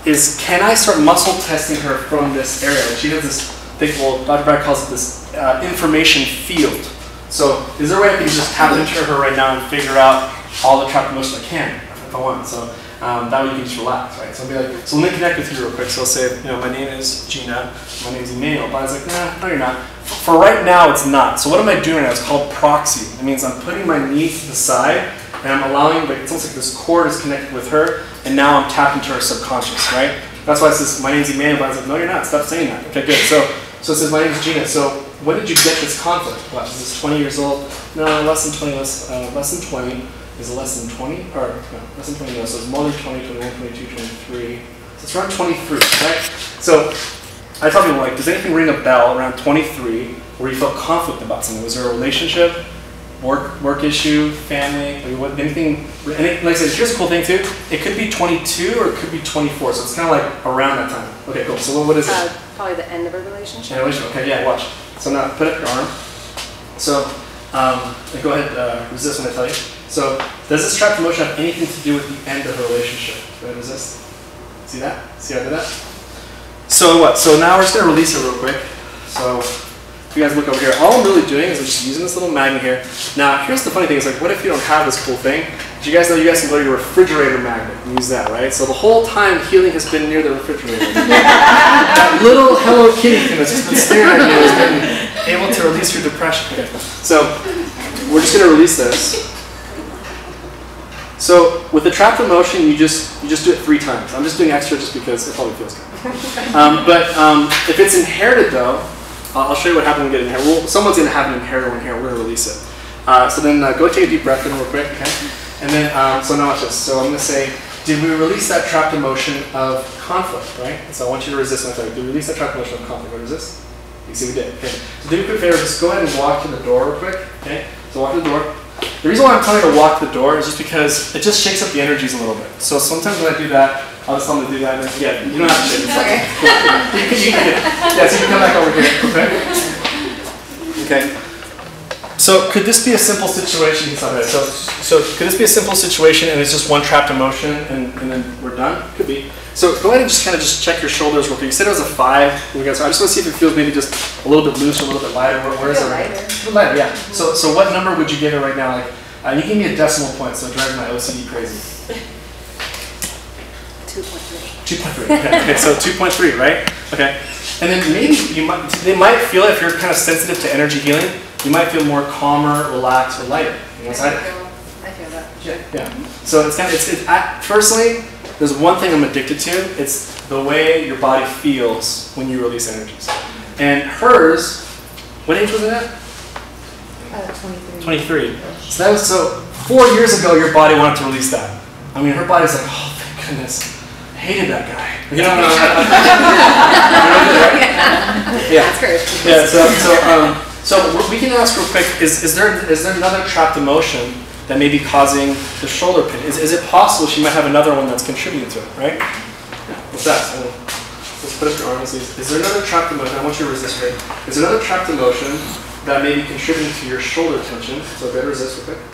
is can I start muscle testing her from this area? She has this thing, well, Doctor Brad calls it this uh, information field. So is there a way I can just tap into her right now and figure out all the trapped emotions I can, if I want? So um, that way you can just relax, right? So I'll be like, so let me connect with you real quick. So I'll say, you know, my name is Gina, my name is Emmanuel. But I was like, nah, no, you're not. For right now, it's not. So what am I doing right now? It's called proxy. It means I'm putting my knee to the side, and I'm allowing, but it's almost like this cord is connected with her, and now I'm tapping to her subconscious, right? That's why it says, my name's Emmanuel, but I was like, no, you're not. Stop saying that. Okay, good. So, so it says, my name's Gina. So when did you get this conflict? What, is this twenty years old? No, less than twenty. Less, uh, less than twenty. Is it less than twenty? Or, no, less than twenty. No, so it's more than twenty, twenty-one, twenty-two, twenty-three. So it's around twenty-three, right? So I tell people, like, does anything ring a bell around twenty-three where you felt conflict about something? Was there a relationship, work work issue, family, or what, anything? Any, like I said, here's a cool thing, too. It could be twenty-two or it could be twenty-four, so it's kind of like around that time. Okay, cool. So what, what is uh, it? Probably the end of a relationship. End of a relationship. Okay, yeah, watch. So now put up your arm. So um, go ahead, uh, resist when I tell you. So does this trapped emotion have anything to do with the end of a relationship? Go ahead, resist. See that? See how I did that? So what? So now we're just going to release it real quick. So if you guys look over here, all I'm really doing is I'm just using this little magnet here. Now here's the funny thing, is like, what if you don't have this cool thing? Did you guys know you guys can go to your refrigerator magnet and use that, right? So the whole time healing has been near the refrigerator. That little Hello Kitty thing that's just been staring at you has been able to release your depression. Okay. So we're just going to release this. So with the trapped emotion, you just you just do it three times. I'm just doing extra just because it probably feels good. Um, but um, if it's inherited, though, uh, I'll show you what happens when we get inherited. We'll, someone's going to have an inherited one here. We're going to release it. Uh, so then uh, go take a deep breath in real quick, okay? And then um, so now it's just so I'm going to say, did we release that trapped emotion of conflict, right? So I want you to resist. Did we release that trapped emotion of conflict? What is this? You see, we did. Okay. So do me a quick favor. Just go ahead and walk to the door real quick, okay? So walk to the door. The reason why I'm telling you to walk the door is just because it just shakes up the energies a little bit. So sometimes when I do that, I'll just tell them to do that. And yeah, you don't have to shake it. Okay. Yeah, so you can come back over here. Okay. Okay. So could this be a simple situation? So, so could this be a simple situation and it's just one trapped emotion and, and then we're done? Could be. So go ahead and just kind of just check your shoulders real quick. You said it was a five. We got, so I just want to see if it feels maybe just a little bit loose or a little bit lighter. Where, where is it? Lighter. A little lighter, yeah. So, so what number would you give it right now? Like, uh, you gave me a decimal point, so it drives my O C D crazy. two point three. two point three. Okay, okay, so two point three, right? Okay. And then maybe you might, they might feel, if you're kind of sensitive to energy healing, you might feel more calmer, relaxed, or lighter. You know, I, feel, I feel that. Yeah. yeah. Mm-hmm. So it's kind of, it's, it, I, personally, there's one thing I'm addicted to. It's the way your body feels when you release energies. And hers, what age was it at? Uh, twenty-three. twenty-three. So that was, so four years ago, your body wanted to release that. I mean, her body's like, oh, thank goodness. I hated that guy. You know, no, no, no. Right? Yeah. That's great. Yeah. So, so, um, so we can ask real quick: Is is there is there another trapped emotion that may be causing the shoulder pain? Is is it possible she might have another one that's contributing to it? Right? What's that? So let's put up your arms. Is, is there another trapped emotion? I want you to resist right. Is there another trapped emotion that may be contributing to your shoulder tension? So better resist real quick.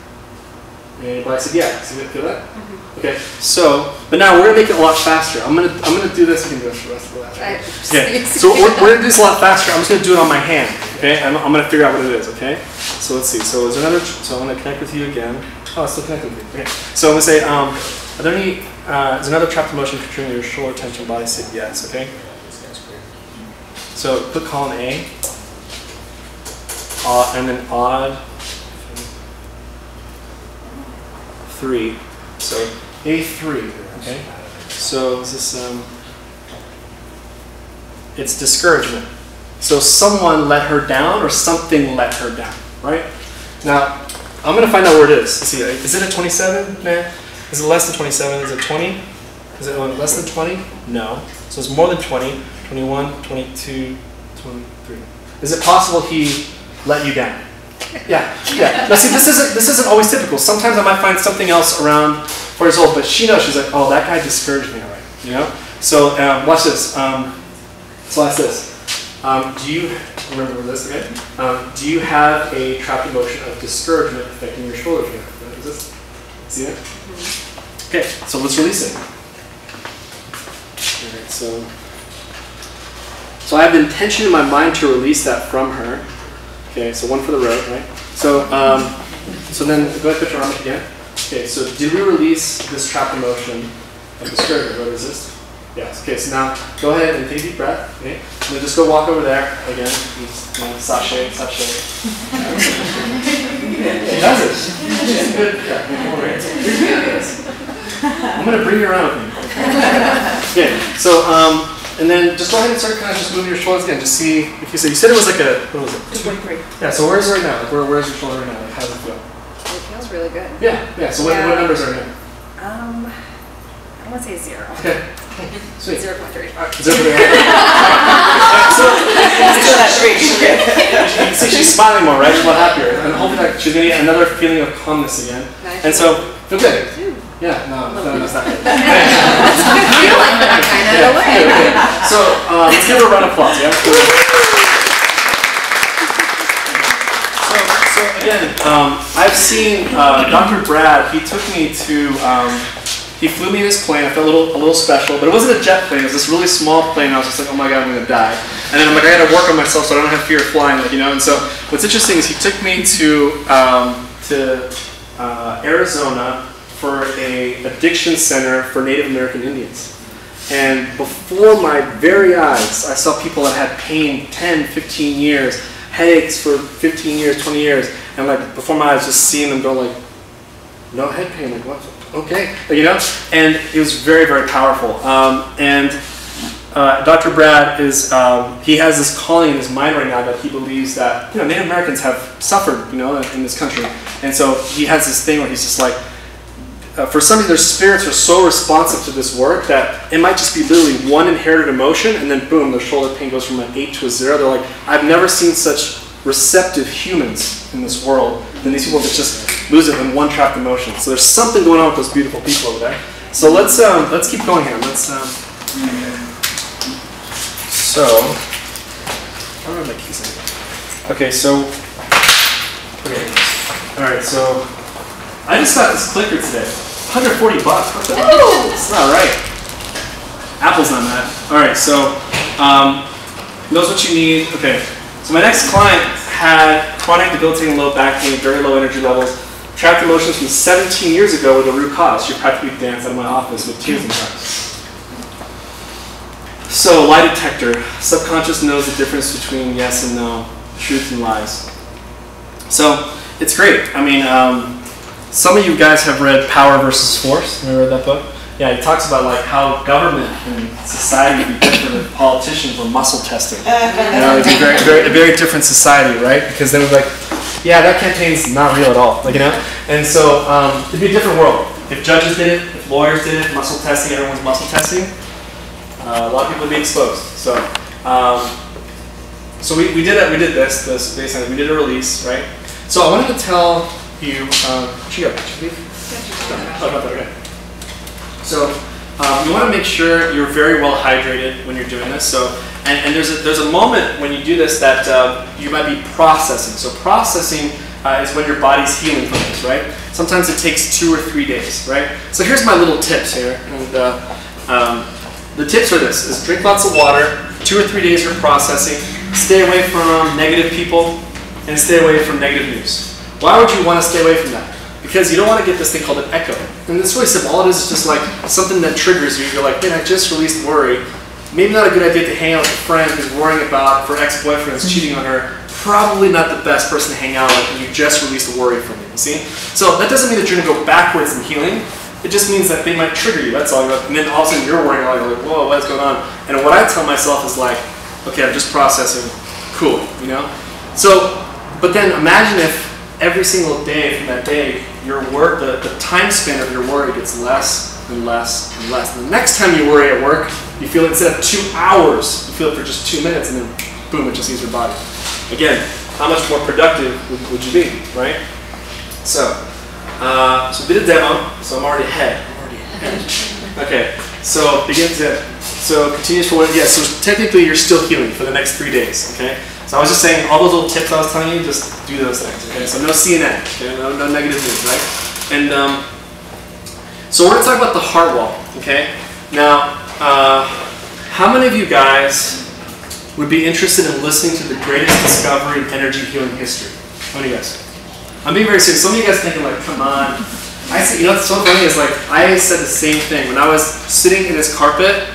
Anybody said, yeah, see so feel that? Mm-hmm. Okay, so, but now we're going to make it a lot faster. I'm going to I'm gonna do this, you can do it for the rest of the last right. Okay, so we're, we're going to do this a lot faster. I'm just going to do it on my hand, okay? I'm, I'm going to figure out what it is, okay? So let's see, so is there another, so I'm going to connect with you again. Oh, it's still connected with me. Okay, so I'm going to say, um, are there any, uh, is another trapped emotion contributing to your shoulder tension? Body said yes, okay? So put column A, uh, and then odd, three, so A three, okay? So is this, um, it's discouragement. So someone let her down or something let her down, right? Now, I'm gonna find out where it is. Let's see, is it a twenty-seven? Nah. Is it less than twenty-seven? Is it twenty? Is it less than twenty? No. So it's more than twenty, twenty-one, twenty-two, twenty-three. Is it possible he let you down? Yeah, yeah. Now see, this isn't this isn't always typical. Sometimes I might find something else around four years old, but she knows. She's like, oh, that guy discouraged me, all right, you know. So um, watch this. Um, so watch this. Um, do you remember this? Okay. Um, do you have a trapped emotion of discouragement affecting your shoulders? What is this? See that? Okay. So let's release it. All right. So, so I have the intention in my mind to release that from her. Okay, so one for the road, right? So, um, so then go ahead and put your arm again. Okay, so did we release this trapped emotion of discouragement? What is this? Yes. Okay, so now go ahead and take a deep breath. Okay, and then just go walk over there again. And just, you know, sashay, sashay. She does it. She's good. Yeah. I'm gonna bring you around with me. Okay, so um, and then just go ahead and start kind of just moving your shoulders again. Just see if you said you said it was like a what was it? twenty-three. Yeah. So where is it right now? Like where where's your shoulder right now? Like how does it feel? It feels really good. Yeah. Yeah. So what, yeah. what numbers are now? Um, I want to say zero. Okay. Sweet. Zero point three. All right. Zero point three. So you see she's smiling more, right? She's a lot happier, and hopefully she's gonna get another feeling of calmness again. Nice. And so feel good. Yeah, no, no, that's not good. You don't like that kind of way. So, um, let's give her a round of applause, yeah? So, so again, um, I've seen uh, Doctor Brad, he took me to, um, he flew me in his plane. I felt a little, a little special, but it wasn't a jet plane. It was this really small plane. I was just like, oh my God, I'm gonna die. And then I'm like, I gotta work on myself so I don't have fear of flying, like, you know? And so, what's interesting is he took me to, um, to uh, Arizona, for an addiction center for Native American Indians. And before my very eyes, I saw people that had pain ten, fifteen years, headaches for fifteen years, twenty years, and like before my eyes, just seeing them go like, no head pain, like what, okay, like, you know? And it was very, very powerful. Um, and uh, Doctor Brad is, um, he has this calling in his mind right now that he believes that, you know, Native Americans have suffered, you know, in this country. And so he has this thing where he's just like, Uh, for some reason, their spirits are so responsive to this work that it might just be literally one inherited emotion, and then boom, their shoulder pain goes from an eight to a zero. They're like, I've never seen such receptive humans in this world than these people that just lose it in one trapped emotion. So there's something going on with those beautiful people over there. So let's um, let's keep going here. Let's um, so I don't have my keys anymore. Okay, so okay, all right, so. I just got this clicker today. one hundred forty bucks. What the hell? It's not right. Apples on that. All right, so um, knows what you need. Okay, so my next client had chronic debilitating low back pain, very low energy levels, trapped emotions from seventeen years ago with a root cause. She practically danced out of my office with tears in her eyes. So lie detector. Subconscious knows the difference between yes and no, truth and lies. So it's great. I mean, um, some of you guys have read Power Versus Force. Remember that book? Yeah, it talks about like how government and society would be different if politicians were muscle testing. You know, it'd be very, very, a very different society, right? Because they would like, yeah, that campaign's not real at all, like, you know? And so um, it'd be a different world. If judges did it, if lawyers did it, muscle testing, everyone's muscle testing, uh, a lot of people would be exposed. So um, so we, we, did a, we did this, this based on, we did a release, right? So I wanted to tell you, um, should you go, should we leave? Talk about that, okay. So um, you want to make sure you're very well hydrated when you're doing this. So, and, and there's, a, there's a moment when you do this that uh, you might be processing. So processing uh, is when your body's healing from this, right? Sometimes it takes two or three days, right? So here's my little tips here. And uh, um, the tips for this is drink lots of water, two or three days for processing, stay away from negative people, and stay away from negative news. Why would you want to stay away from that? Because you don't want to get this thing called an echo. And it's really simple. All it is is just like something that triggers you. You're like, man, I just released worry. Maybe not a good idea to hang out with a friend who's worrying about her ex-boyfriend's cheating on her. Probably not the best person to hang out with when you just released worry from it, you see? So that doesn't mean that you're going to go backwards in healing. It just means that they might trigger you, that's all. And then all of a sudden you're worrying, you're like, whoa, what's going on? And what I tell myself is like, okay, I'm just processing. Cool, you know? So, but then imagine if every single day from that day, your work, the, the time span of your worry gets less and less and less. And the next time you worry at work, you feel it instead of two hours, you feel it for just two minutes, and then boom, it just leaves your body. Again, how much more productive would, would you be, right? So, uh, so we did a demo. So I'm already ahead. I'm already ahead. Okay. So begin to. So continues for what? Yeah. So technically, you're still healing for the next three days. Okay. So I was just saying, all those little tips I was telling you, just do those things, okay? So no C N N, okay? No, no negative news, right? And um, so we're gonna talk about the heart wall, okay? Now, uh, how many of you guys would be interested in listening to the greatest discovery in energy healing history? How many of you guys? I'm being very serious. Some of you guys thinking like, come on. I see, you know what's so funny is like, I said the same thing. When I was sitting in this carpet,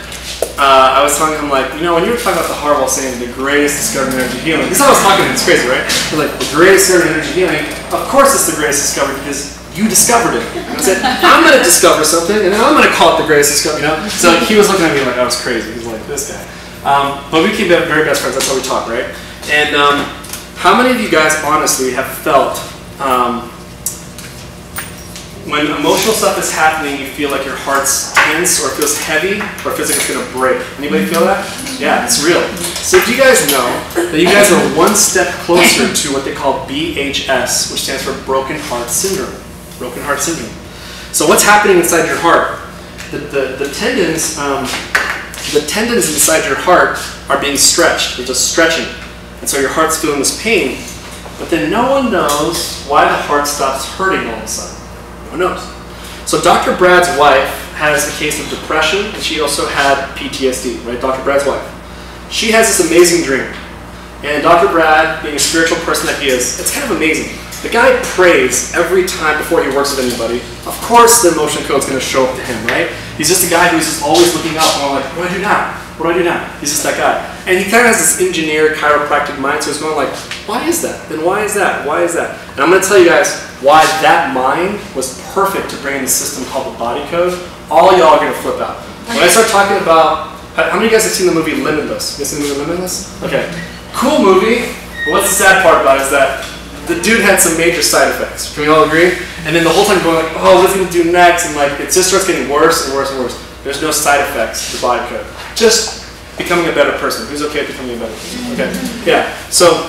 Uh, I was talking, I'm like, you know, when you were talking about the heart wall saying the greatest discovery in energy healing, this is how I was talking, it's crazy, right? You're like, the greatest discovery in energy healing, of course it's the greatest discovery because you discovered it. And I said, I'm going to discover something, and then I'm going to call it the greatest discovery, you know? So like, he was looking at me like, I was crazy. He's like, this guy. Um, but we became very best friends, that's how we talk, right? And um, how many of you guys honestly have felt um, when emotional stuff is happening, you feel like your heart's tense or feels heavy or feels like it's going to break? Anybody feel that? Yeah, it's real. So do you guys know that you guys are one step closer to what they call B H S, which stands for broken heart syndrome? Broken heart syndrome. So what's happening inside your heart? The, the, the, tendons, um, the tendons inside your heart are being stretched. They're just stretching. And so your heart's feeling this pain. But then no one knows why the heart stops hurting all of a sudden. Who knows? So Doctor Brad's wife has a case of depression, and she also had P T S D, right? Doctor Brad's wife. She has this amazing dream. And Doctor Brad, being a spiritual person that he is, it's kind of amazing. The guy prays every time before he works with anybody. Of course the emotion code's going to show up to him, right? He's just a guy who's just always looking up, and I'm like, what do I do now? What do I do now? He's just that guy. And he kind of has this engineer, chiropractic mind, so he's going like, why is that? Then why is that? Why is that? And I'm going to tell you guys why that mind was perfect to bring in the system called the body code. All y'all are going to flip out. When I start talking about, how many of you guys have seen the movie Limitless? You guys seen the movie Limitless? Okay. Cool movie. But what's the sad part about it is that the dude had some major side effects. Can we all agree? And then the whole time going like, oh, what's he going to do next? And like, it just starts getting worse and worse and worse. There's no side effects to the body code. Just becoming a better person. Who's okay becoming a better person? Okay. Yeah. So,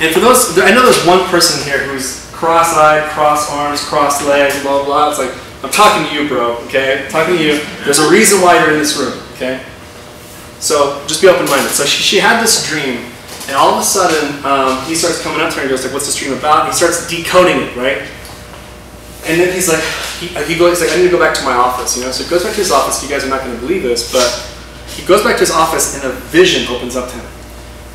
and for those, I know there's one person here who's cross-eyed, cross-arms, cross-legs, blah, blah. It's like, I'm talking to you, bro, okay? I'm talking to you. There's a reason why you're in this room, okay? So just be open-minded. So she, she had this dream, and all of a sudden, um, he starts coming up to her and goes, like, what's this dream about? And he starts decoding it, right? And then he's like, he, he goes, he's like, I need to go back to my office, you know? So he goes back to his office. You guys are not going to believe this, but he goes back to his office and a vision opens up to him.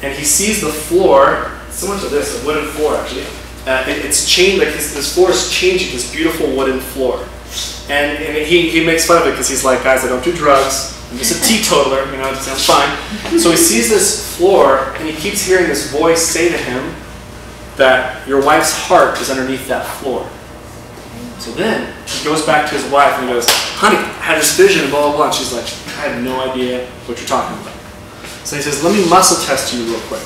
And he sees the floor, similar to this, a wooden floor actually. Uh, and it's changed, like his, his floor is changing, this beautiful wooden floor. And, and he, he makes fun of it because he's like, guys, I don't do drugs. I'm just a teetotaler, you know, it sounds fine. So he sees this floor and he keeps hearing this voice say to him that your wife's heart is underneath that floor. So then he goes back to his wife and he goes, honey, I had this vision, blah, blah, blah. And she's like, I have no idea what you're talking about. So he says, let me muscle test you real quick.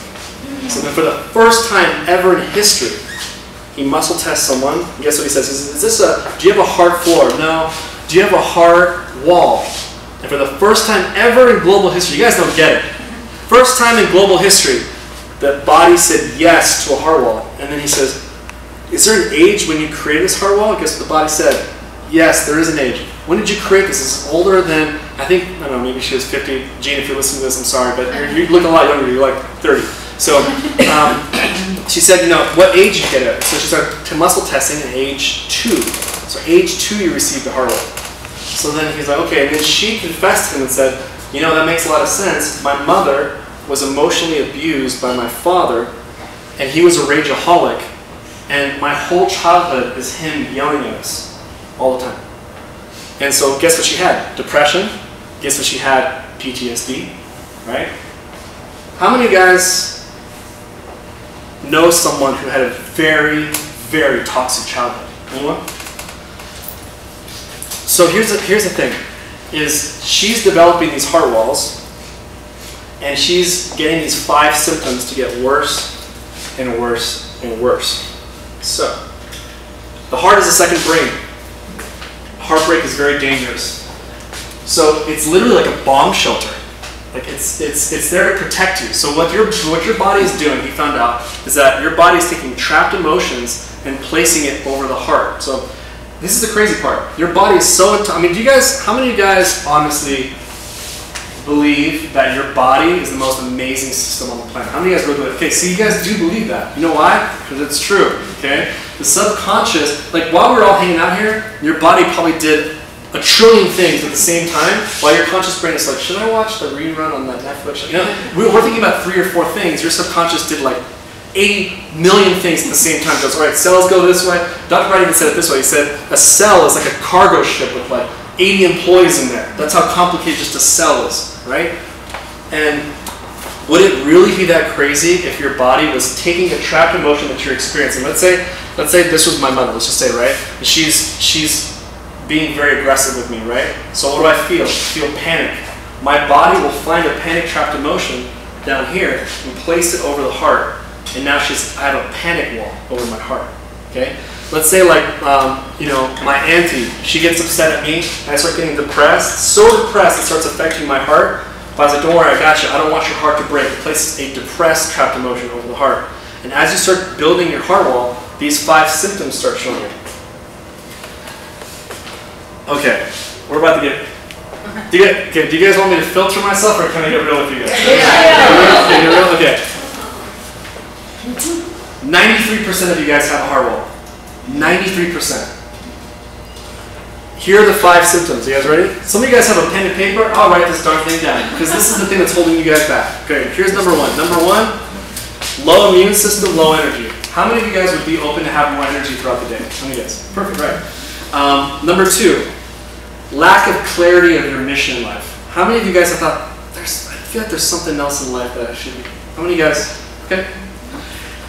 So then for the first time ever in history, he muscle tests someone. And guess what he says? He says, is this a, do you have a hard floor? No. Do you have a hard wall? And for the first time ever in global history, you guys don't get it. First time in global history, the body said yes to a hard wall. And then he says, is there an age when you create this hard wall? Guess what the body said? Yes, there is an age. When did you create this? This is older than, I think, I don't know, maybe she was fifty. Gene, if you're listening to this, I'm sorry, but you look a lot younger. You're like thirty. So um, she said, you know, what age did you get at? So she started to muscle testing at age two. So age two, you received the hard wall. So then he's like, okay, and then she confessed to him and said, you know, that makes a lot of sense. My mother was emotionally abused by my father, and he was a rageaholic, and my whole childhood is him yelling at us all the time. And so guess what she had? Depression. Guess what she had? P T S D, right? How many guys know someone who had a very, very toxic childhood? Anyone? So here's the, here's the thing, is she's developing these heart walls, and she's getting these five symptoms to get worse and worse and worse. So the heart is the second brain. Heartbreak is very dangerous. So it's literally like a bomb shelter. Like it's, it's, it's there to protect you. So what your, what your body is doing, he found out, is that your body is taking trapped emotions and placing it over the heart. So this is the crazy part. Your body is so, I mean, do you guys, how many of you guys honestly believe that your body is the most amazing system on the planet? How many of you guys really believe that? Okay, so you guys do believe that. You know why? Because it's true, okay? The subconscious, like while we're all hanging out here, your body probably did a trillion things at the same time, while your conscious brain is like, should I watch the rerun on that Netflix? You know, we're thinking about three or four things. Your subconscious did like eighty million things at the same time. It goes, all right, cells go this way. Doctor Brad even said it this way. He said, a cell is like a cargo ship with like eighty employees in there. That's how complicated just a cell is, right? And would it really be that crazy if your body was taking a trapped emotion that you're experiencing? Let's say, let's say this was my mother, let's just say, right? And she's, she's being very aggressive with me, right? So what do I feel? I feel panic. My body will find a panic trapped emotion down here and place it over the heart. And now she's, I have a panic wall over my heart, okay? Let's say like, um, you know, my auntie, she gets upset at me, and I start getting depressed, so depressed it starts affecting my heart, but I was like, don't worry, I got you, I don't want your heart to break. It places a depressed, trapped emotion over the heart. And as you start building your heart wall, these five symptoms start showing up. Okay, we're about to get, do you guys, okay, do you guys want me to filter myself, or can I get real with you guys? Yeah, yeah. Okay, get real, okay. ninety-three percent of you guys have a heart wall. ninety-three percent. Here are the five symptoms. You guys ready? Some of you guys have a pen and paper. I'll write this darn thing down because this is the thing that's holding you guys back. Okay, here's number one. Number one, low immune system, low energy. How many of you guys would be open to have more energy throughout the day? How many of you guys? Perfect, right. Um, number two, lack of clarity of your mission in life. How many of you guys have thought, there's, I feel like there's something else in life that I should be? How many of you guys? Okay.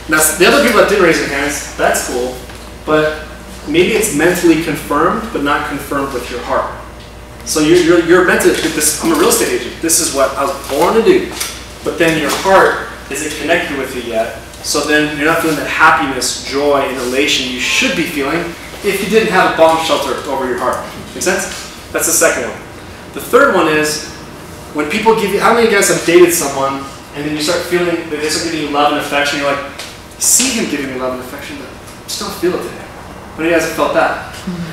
Now, the other people that did raise their hands, that's cool, but maybe it's mentally confirmed, but not confirmed with your heart. So you're, you're, you're meant to, this, I'm a real estate agent, this is what I was born to do, but then your heart isn't connected with you yet, so then you're not feeling that happiness, joy, and elation you should be feeling if you didn't have a bomb shelter over your heart. Make sense? That's the second one. The third one is, when people give you, how many of you guys have dated someone, and then you start feeling, they start giving you love and affection, you're like, see him giving me love and affection, but I just don't feel it today. How many of you guys have felt that?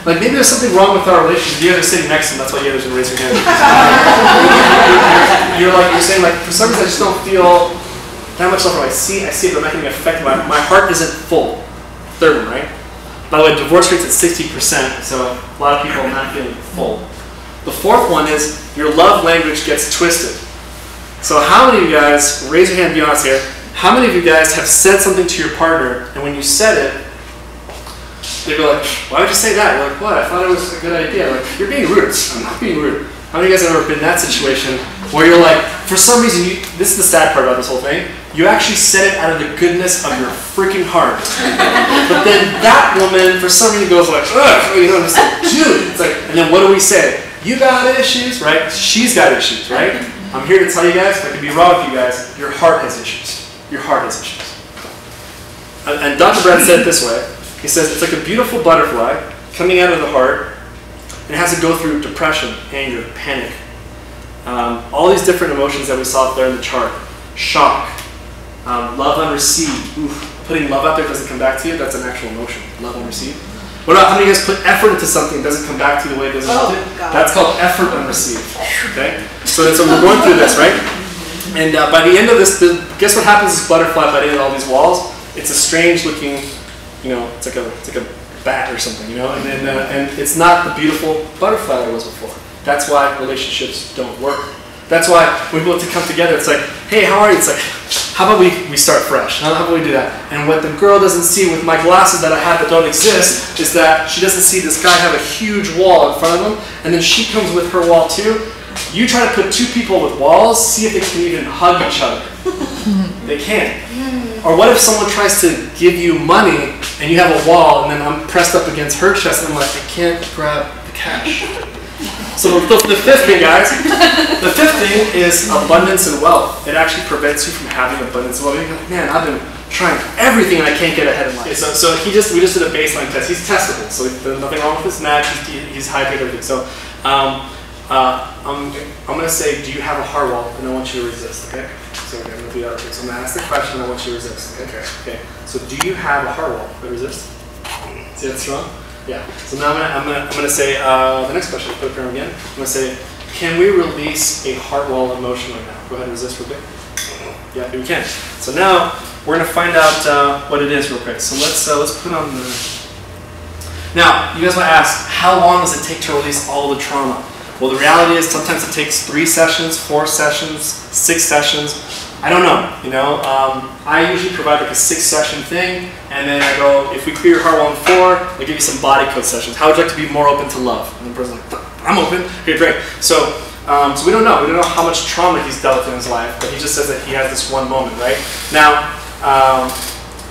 Like maybe there's something wrong with our relationship. You guys are sitting next to him, that's why you guys are raising your hand. You're like, you're saying like, for some reason I just don't feel that much love. I see, I see it, but I'm not getting affected by it. My heart isn't full. Third one, right? By the way, divorce rate's at sixty percent, so a lot of people are not feeling full. The fourth one is your love language gets twisted. So how many of you guys, raise your hand, be honest here, how many of you guys have said something to your partner, and when you said it, they go like, why would you say that? You're like, what? I thought it was a good idea. Like, you're being rude. I'm not being rude. How many of you guys have ever been in that situation where you're like, for some reason, you, this is the sad part about this whole thing, you actually said it out of the goodness of your freaking heart. But then that woman, for some reason, goes like, ugh, you know, it's like, dude. It's like, and then what do we say? You got issues, right? She's got issues, right? I'm here to tell you guys, if I can be raw with you guys, your heart has issues. Your heart has issues. And, and Doctor Brad said it this way. He says, it's like a beautiful butterfly coming out of the heart, and it has to go through depression, anger, panic, Um, all these different emotions that we saw there in the chart. Shock, um, love unreceived. Oof, putting love out there doesn't come back to you. That's an actual emotion, love unreceived. What about how many of you guys put effort into something that doesn't come back to you the way it doesn't oh, it? That's called effort unreceived. Okay? So, so we're going through this, right? And uh, by the end of this, the, guess what happens to this butterfly by the end of all these walls? It's a strange looking, you know, it's like a, it's like a bat or something, you know? And, then, uh, and it's not the beautiful butterfly that it was before. That's why relationships don't work. That's why when people come together, it's like, hey, how are you? It's like, how about we, we start fresh? How about we do that? And what the girl doesn't see with my glasses that I have that don't exist is that she doesn't see this guy have a huge wall in front of him, and then she comes with her wall too. You try to put two people with walls, see if they can even hug each other. They can't. Or what if someone tries to give you money and you have a wall, and then I'm pressed up against her chest and I'm like, I can't grab the cash. So the, the fifth thing, guys, the fifth thing is abundance and wealth. It actually prevents you from having abundance and wealth. You're like, man, I've been trying everything and I can't get ahead in life. Okay, so so he just, we just did a baseline test. He's testable, so there's nothing wrong with this match. He's, he's high grade everything. So um, uh, I'm, I'm going to say, do you have a hard wall? And I want you to resist, okay? So okay, I'm going to do that. So I'm going to ask the question and I want you to resist. Okay. Okay. So do you have a hard wall that resists? See that's wrong? Yeah. So now I'm gonna I'm gonna I'm gonna say uh, the next question. Put it down again. I'm gonna say, can we release a heart wall emotion right now? Go ahead and resist real quick. Yeah, we can. So now we're gonna find out uh, what it is real quick. So let's uh, let's put on the. Now you guys might ask, how long does it take to release all the trauma? Well, the reality is sometimes it takes three sessions, four sessions, six sessions. I don't know, you know. Um, I usually provide like a six-session thing, and then I go, if we clear your heart wall in four, I'll give you some body code sessions. How would you like to be more open to love? And the person's like, I'm open. Okay, great. So, um, so we don't know. We don't know how much trauma he's dealt with in his life, but he just says that he has this one moment, right? Now, um,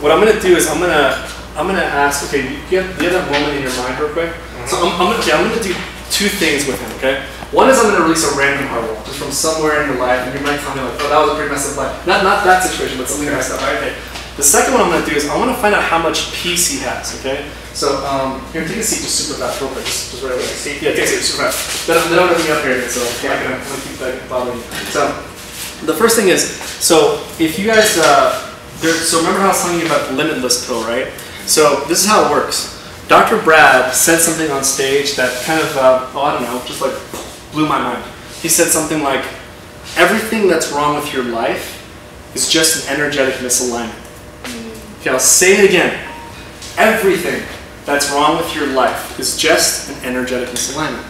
what I'm gonna do is I'm gonna I'm gonna ask. Okay, you have, you have that moment in your mind real quick. So I'm, I'm gonna okay, I'm gonna do two things with him. Okay. One is I'm going to release a random heart wall, just from somewhere in your life, and you might tell me like, oh, that was a pretty messed up life. Not, not that situation, but something messed up, right? Okay. The second one I'm going to do is I want to find out how much peace he has, okay? So, um, here, take a seat just super fast, real quick, just, just right away. See? Yeah, take a seat super fast. They don't, they don't have me up here, so I'm not going to keep that bothering you. So, the first thing is, so if you guys, uh, there, so remember how I was telling you about the Limitless pill, right? So, this is how it works. Doctor Brad said something on stage that kind of, uh, oh, I don't know, just like, blew my mind. He said something like, everything that's wrong with your life is just an energetic misalignment. Mm. Okay, I'll say it again. Everything that's wrong with your life is just an energetic misalignment.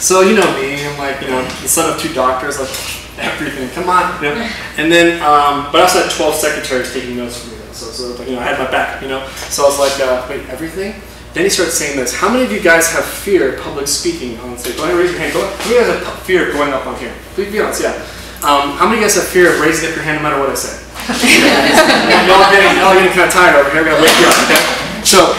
So you know me, I'm like, you know, the son of two doctors, like, everything, come on. You know? And then, um, but I also had twelve secretaries taking notes from me, so, so like, you know, I had my back, you know? So I was like, uh, wait, everything? Then he starts saying this. How many of you guys have fear of public speaking on stage? Go ahead and raise your hand. Go ahead. How many of you guys have fear of going up on here? Please be honest, yeah. Um, how many of you guys have fear of raising up your hand no matter what I say? Y'all are getting, y'all are getting kind of tired over here. We're going to wake you up, okay? So,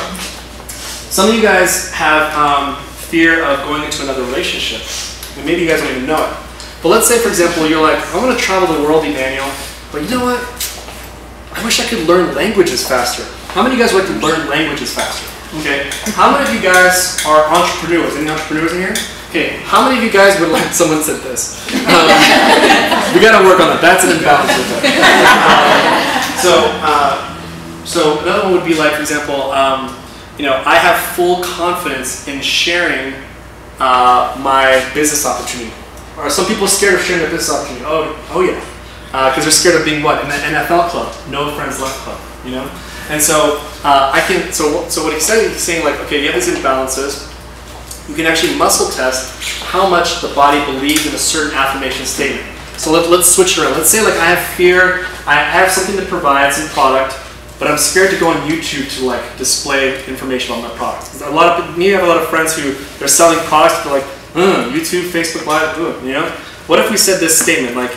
some of you guys have um, fear of going into another relationship. And maybe you guys don't even know it. But let's say, for example, you're like, I want to travel the world, Emmanuel. But you know what? I wish I could learn languages faster. How many of you guys would like to learn languages faster? Okay, how many of you guys are entrepreneurs? Any entrepreneurs in here? Okay, how many of you guys would like someone said this? Um, we gotta work on that. That's an imbalance with that. Um, so, uh, so another one would be like, for example, um, you know, I have full confidence in sharing uh, my business opportunity. Or some people are scared of sharing their business opportunity. Oh, oh yeah, because uh, they're scared of being what? In the N F L club, no friends left club. you know? And so uh, I can, so, so what he's saying, he's saying like, okay, you have these imbalances, you can actually muscle test how much the body believes in a certain affirmation statement. So let, let's switch it around. Let's say like I have fear, I have something to provide, some product, but I'm scared to go on YouTube to like display information on my products. A lot of me have a lot of friends who they're selling products, they're like, mm, YouTube, Facebook Live, boom, you know? What if we said this statement like,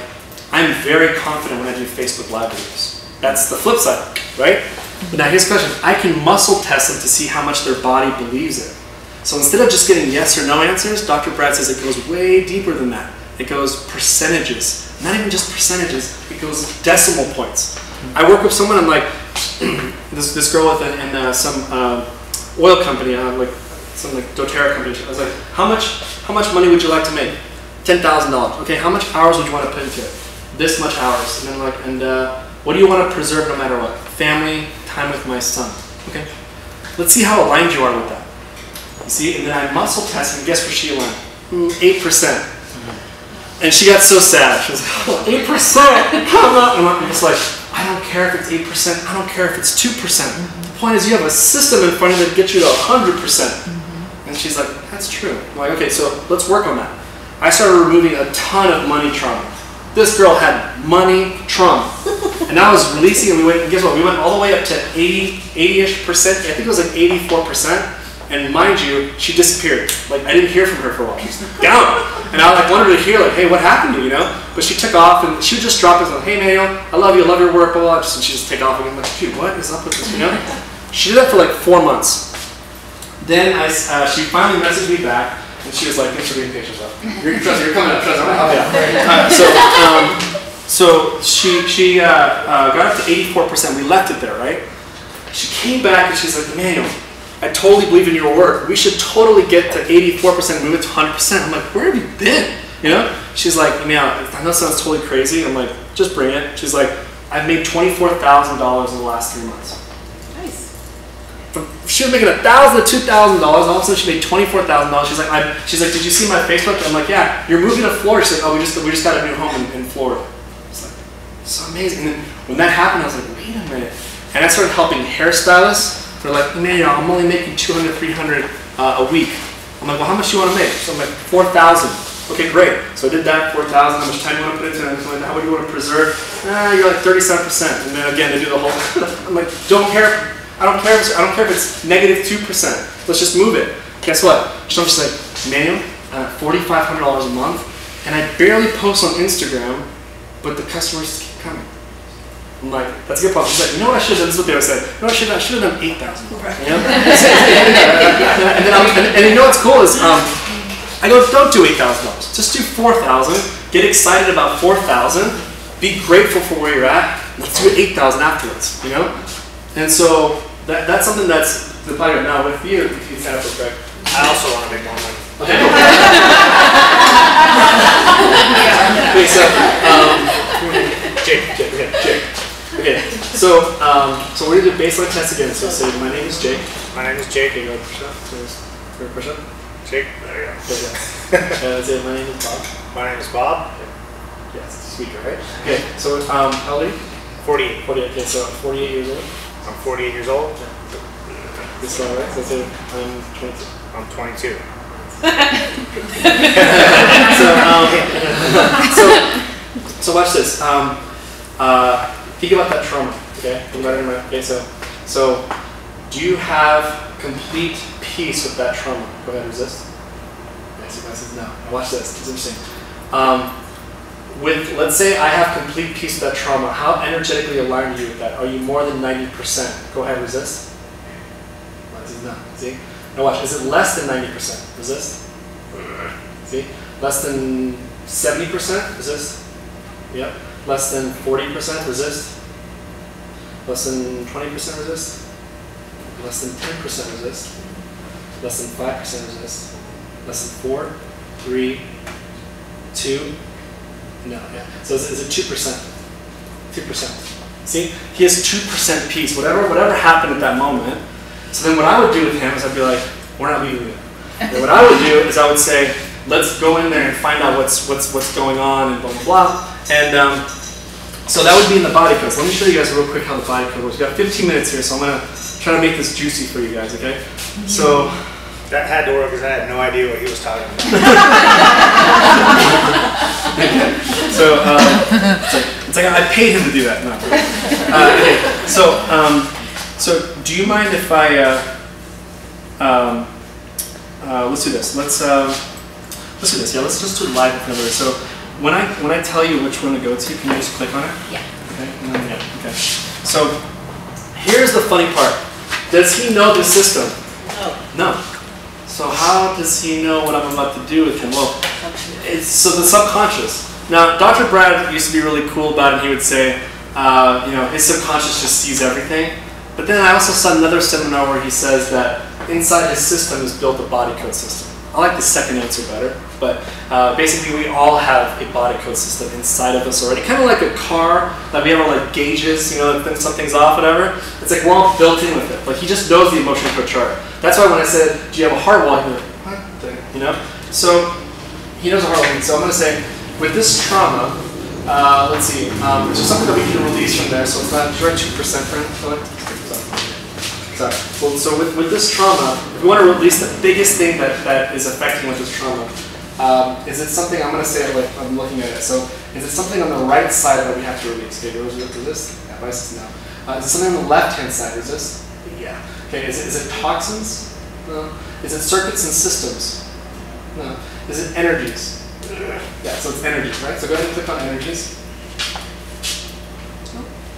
I'm very confident when I do Facebook Live videos. That's the flip side, right? But now here's the question, I can muscle test them to see how much their body believes it. So instead of just getting yes or no answers, Doctor Brad says it goes way deeper than that. It goes percentages, not even just percentages, it goes decimal points. I work with someone, I'm like, this, this girl with in uh, some uh, oil company, uh, like some like DoTerra company. I was like, how much, how much money would you like to make? ten thousand dollars. Okay, how much hours would you want to put into it? This much hours. And then like, and uh, what do you want to preserve no matter what? Family, time with my son. Okay, let's see how aligned you are with that. You see, and then I muscle test, and guess where she went? eight percent. Mm-hmm. And she got so sad. She was like, oh, eight percent? Come on. And I'm just like, I don't care if it's eight percent. I don't care if it's two percent. Mm-hmm. The point is you have a system in front of you that gets you to one hundred percent. Mm-hmm. And she's like, that's true. I'm like, okay, so let's work on that. I started removing a ton of money trauma. This girl had money trauma. And I was releasing, and we went, and guess what? We went all the way up to eighty, eighty-ish percent. I think it was like eighty-four percent. And mind you, she disappeared. Like, I didn't hear from her for a while. She's down. And I like wanted her to hear, like, hey, what happened to you, you know? But she took off, and she would just drop us on, hey, Emmanuel, I love you, I love your work, blah, blah, blah. And she just take off, and I'm like, dude, what is up with this, you know? She did that for like four months. Then I, uh, she finally messaged me back, and she was like, thanks for being patient, though. You're, trust me, you're coming up, trust me, I'm going to help you out. So, um, so she, she uh, uh, got up to eighty-four percent. We left it there, right? She came back, and she's like, Emmanuel, I totally believe in your work. We should totally get to eighty-four percent, move it to one hundred percent. I'm like, where have you been? You know? She's like, I mean, I know it sounds totally crazy. I'm like, just bring it. She's like, I've made twenty-four thousand dollars in the last three months. Nice. From, she was making a thousand to two thousand dollars, and all of a sudden she made twenty-four thousand dollars. She's like, I'm, she's like, did you see my Facebook? I'm like, yeah. You're moving to Florida. She's like, oh, we just we just got a new home in, in Florida. It's like, so amazing. And then when that happened, I was like, wait a minute. And I started helping hairstylists. They're like, man, you know, I'm only making two hundred, three hundred uh, a week. I'm like, well, how much do you want to make? So I'm like, four thousand. Okay, great. So I did that, four thousand. How much time do you want to put into it? How would you want to preserve? Ah, you're like thirty-seven percent. And then again, they do the whole, I'm like, don't care. I don't care. I don't care if it's negative two percent. Let's just move it. Guess what? So I'm just like, man, uh, forty-five hundred dollars a month. And I barely post on Instagram, but the customers keep coming. I'm like, that's a good problem. She's like, you know what I should have done? This is what they always say. You know what I should have done? I should have done eight thousand. You know? and, then I'm, and, and you know what's cool is, um, I go, don't do eight thousand dollars. Just do four thousand. Get excited about four thousand. Be grateful for where you're at. Let's do eight thousand afterwards, you know? And so that, that's something that's the player now with you. If you have it, Greg. I also want to make more money. Okay. Okay, so, um, Jake, Jake, Jake, Jake. Okay, so um, so we're gonna do baseline test again. So say, my name is Jake. My name is Jake. You go push up. You push up. Jake. There you go. Okay. Uh, say, my name is Bob. My name is Bob. Okay. Yes, speaker, right? Okay. So um, how old are you? Forty-eight. Forty-eight. Okay, so I'm forty-eight years old. I'm forty-eight years old. Yeah. This all right. So say, I'm twenty-two. I'm twenty-two. so um, so so watch this. Um, uh. Think about that trauma, okay? Okay, so, so do you have complete peace with that trauma? Go ahead, resist. Yes, you guys said no. Watch this, it's interesting. Um, with, let's say I have complete peace with that trauma, how energetically aligned are you with that? Are you more than ninety percent? Go ahead, resist. This is no, see? Now watch, is it less than ninety percent? Resist. See? Less than seventy percent? Resist. Yep. Less than forty percent resist, less than twenty percent resist, less than ten percent resist, less than five percent resist, less than four, three, two, no, yeah. So it's, it's a two percent, two percent. See, he has two percent peace, whatever, whatever happened at that moment. So then what I would do with him is I'd be like, we're not leaving you. And what I would do is I would say, let's go in there and find out what's, what's, what's going on and blah, blah, blah. And um, So that would be in the body code. So let me show you guys real quick how the body code works. We've got fifteen minutes here, so I'm going to try to make this juicy for you guys, okay? Mm-hmm. So that had to work because I had no idea what he was talking about. So uh, it's, like, it's like I paid him to do that. No. Uh, okay. So um, so do you mind if I uh, um, uh, let's do this. Let's um, let's do this. Yeah. Let's just do it live with everybody. So when I when I tell you which one to go to, can you just click on it? Yeah. Okay. And then, yeah. Okay. So here's the funny part. Does he know the system? No. No. So how does he know what I'm about to do with him? Well, it's so the subconscious. Now, Doctor Brad used to be really cool about it. He would say, uh, you know, his subconscious just sees everything. But then I also saw another seminar where he says that inside his system is built a body code system. I like the second answer better. But uh, basically, we all have a body code system inside of us already. Kind of like a car that we have all like gauges, you know, if something's off, whatever. It's like we're all built in with it. Like he just knows the emotion code chart. That's why when I said, do you have a heart wall? He was like, what the, you know? So he knows a heart wall. So I'm going to say, with this trauma, uh, let's see, um, is there something that we can release from there? So it's not, should I two percent for him? Sorry. Well, so with, with this trauma, if we want to release the biggest thing that, that is affecting with this trauma, um, is it something, I'm going to say, like, I'm looking at it, so is it something on the right side that we have to release? Okay, is this? Yeah, vice is no. Uh, is it something on the left-hand side? Is this? Yeah. Okay, is it, is it toxins? No. Is it circuits and systems? No. Is it energies? Yeah, so it's energies, right? So go ahead and click on energies.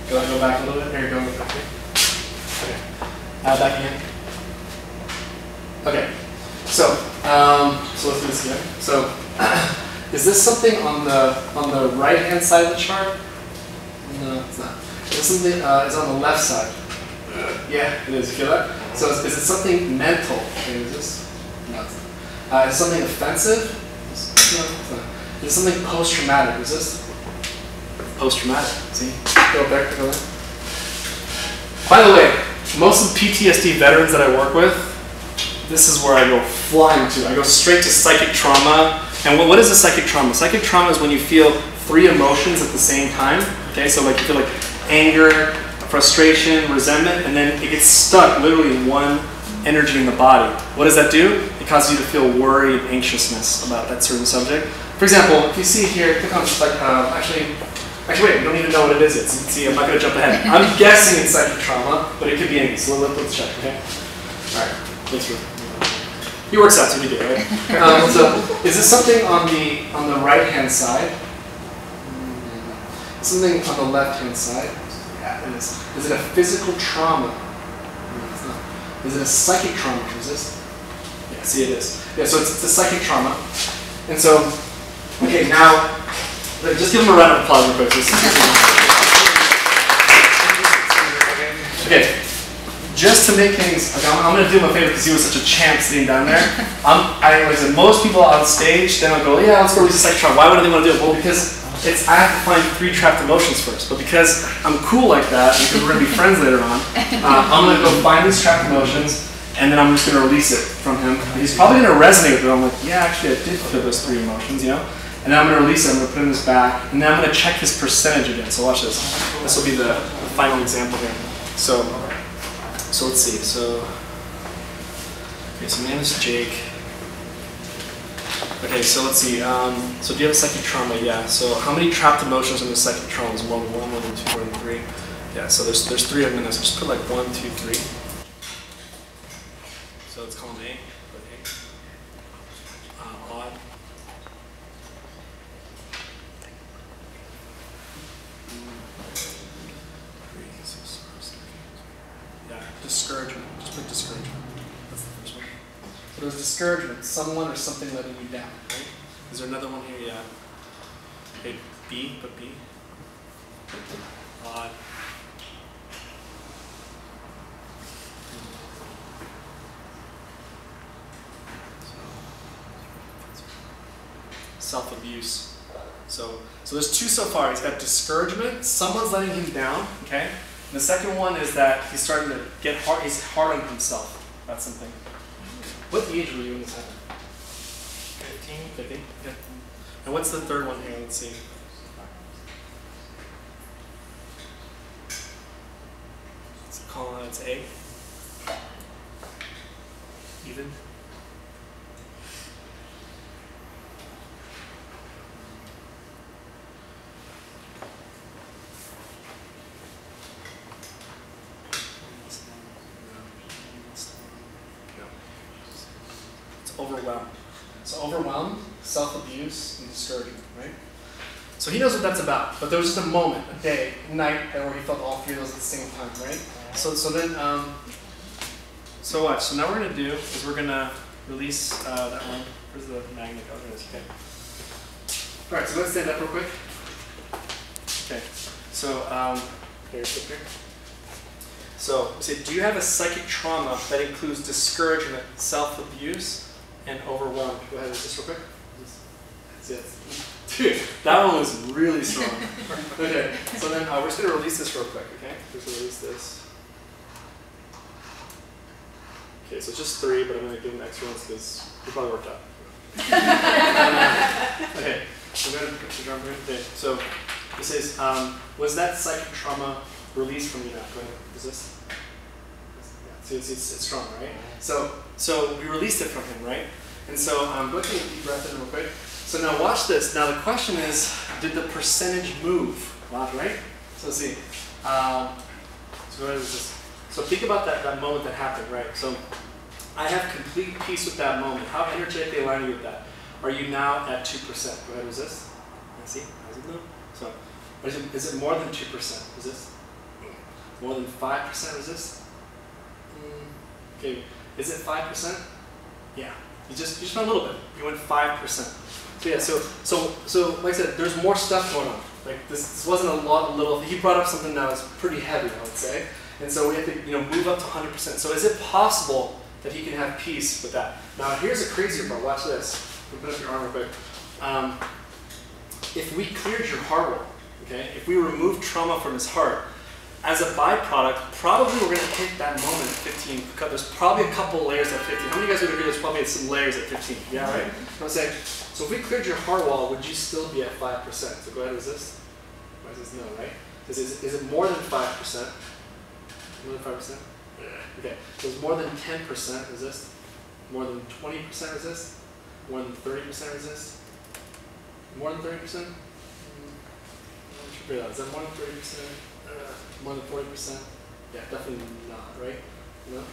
Go ahead and go back a little bit. There you go. Okay. Okay. Uh, back again. Okay. So, um, so let's do this again. So, is this something on the on the right-hand side of the chart? No, it's not. Is this something uh, is on the left side? Yeah, it is. You feel that? So is, is it something mental? Okay, is this? No, it's not. Uh, is it something offensive? No, it's not. Is it something post-traumatic? Is this? Post-traumatic. See? Go back to go in. By the way, most of the P T S D veterans that I work with, this is where I go flying to. I go straight to psychic trauma. And what, what is a psychic trauma? Psychic trauma is when you feel three emotions at the same time. Okay, so like you feel like anger, frustration, resentment, and then it gets stuck literally in one energy in the body. What does that do? It causes you to feel worried, anxiousness about that certain subject. For example, if you see here, click on like, uh, actually, actually wait, you don't even know what it is. It's, see, I'm not going to jump ahead. I'm guessing it's psychic trauma, but it could be anything. So let's check, okay? All right, let's read. He works out, so we do, right? Um, so is this something on the, on the right-hand side? Something on the left-hand side? Yeah, it is. Is it a physical trauma? No, it's not. Is it a psychic trauma? Is this? Yeah, see it is. Yeah, so it's, it's a psychic trauma. And so, okay, now, just give them a round of applause real quick. Okay, just to make things, okay, I'm, I'm going to do him a favor because he was such a champ sitting down there. I'm, I like most people on stage, then I'll go, yeah, let's go release a psychic trauma. Why would they want to do it? Well, because It's, I have to find three trapped emotions first, but because I'm cool like that, because we're going to be friends later on, uh, I'm going to go find these trapped emotions, and then I'm just going to release it from him. He's probably going to resonate with it. I'm like, yeah, actually, I did feel those three emotions, you know? And then I'm going to release it, I'm going to put him this back, and then I'm going to check his percentage again. So watch this. This will be the, the final example here. So, so let's see. So, okay, so my name is Jake. Okay, so let's see. Um, so do you have a psychic trauma? Yeah. So how many trapped emotions in the psychic trauma? Is one, one, one, two, four, and three. Yeah. So there's there's three of them in there. So just put like one, two, three. So it's column A. Uh, odd. Yeah. Discouragement. Just put discouragement. It was discouragement, someone or something letting you down, right? Is there another one here? Yeah. Okay, B, but B. Odd. Self-abuse. So, so there's two so far. He's got discouragement, someone's letting him down, okay? And the second one is that he's starting to get hard, he's hard on himself. That's something. What age were you in this time? Fifteen. Fifteen. Yeah. And what's the third one here? Let's see. call on its egg. Even. It's overwhelmed. So overwhelmed, self-abuse, and discouragement, right? So he knows what that's about, but there was just a moment, a day, a night, where he felt all three of those at the same time, right? So, so then, um, so watch. So now what we're going to do is we're going to release uh, that one. Where's the magnet? Oh, there it is. Okay. All right, so let's stand up real quick. Okay. So, um, here's the picture. So, so, do you have a psychic trauma that includes discouragement, self-abuse, and overwhelm? Go ahead, just real quick. That's it. Dude, that one was really strong. Okay, so then uh, we're just going to release this real quick, okay? Just release this. Okay, so it's just three, but I'm going to give them extra ones because we probably worked out. um, okay, so we're going to put the drum here. Okay, so this is, um, was that psychic trauma released from you now? Go ahead, is this? Yeah, see, it's, it's, it's strong, right? So, so we released it from him, right? And so I'm um, going to take a deep breath in real quick. So now watch this. Now the question is, did the percentage move? Wow, right? So let's see. Um, so, what is this? So think about that, that moment that happened, right? So I have complete peace with that moment. How energetically aligned are you with that? Are you now at two percent? Go ahead, is this? Let's see, how's it move? So is it, is it more than two percent? Is this? More than five percent? Is this? Mm, okay, is it five percent? Yeah, you just, you just went a little bit. You went five percent. So yeah, so so so like I said, there's more stuff going on. Like this, this wasn't a lot of little. He brought up something that was pretty heavy, I would say. And so we have to, you know, move up to one hundred percent. So is it possible that he can have peace with that? Now here's a crazier part. Watch this. Put up your arm real quick. Um, if we cleared your heart wall, okay? If we removed trauma from his heart, as a byproduct, probably we're going to hit that moment at fifteen. There's probably a couple layers at fifteen. How many of you guys would agree there's probably some layers at fifteen? Yeah, right? I'm saying, so if we cleared your heart wall, would you still be at five percent? So go ahead, is this? Why is this no, right? Is, is, is it more than five percent? More than five percent? Okay, so it's more than ten percent resist. More than twenty percent resist. More than thirty percent resist. More than thirty percent? Mm-hmm. Is that more than thirty percent? More than forty percent? Yeah, definitely not, right? No? No? I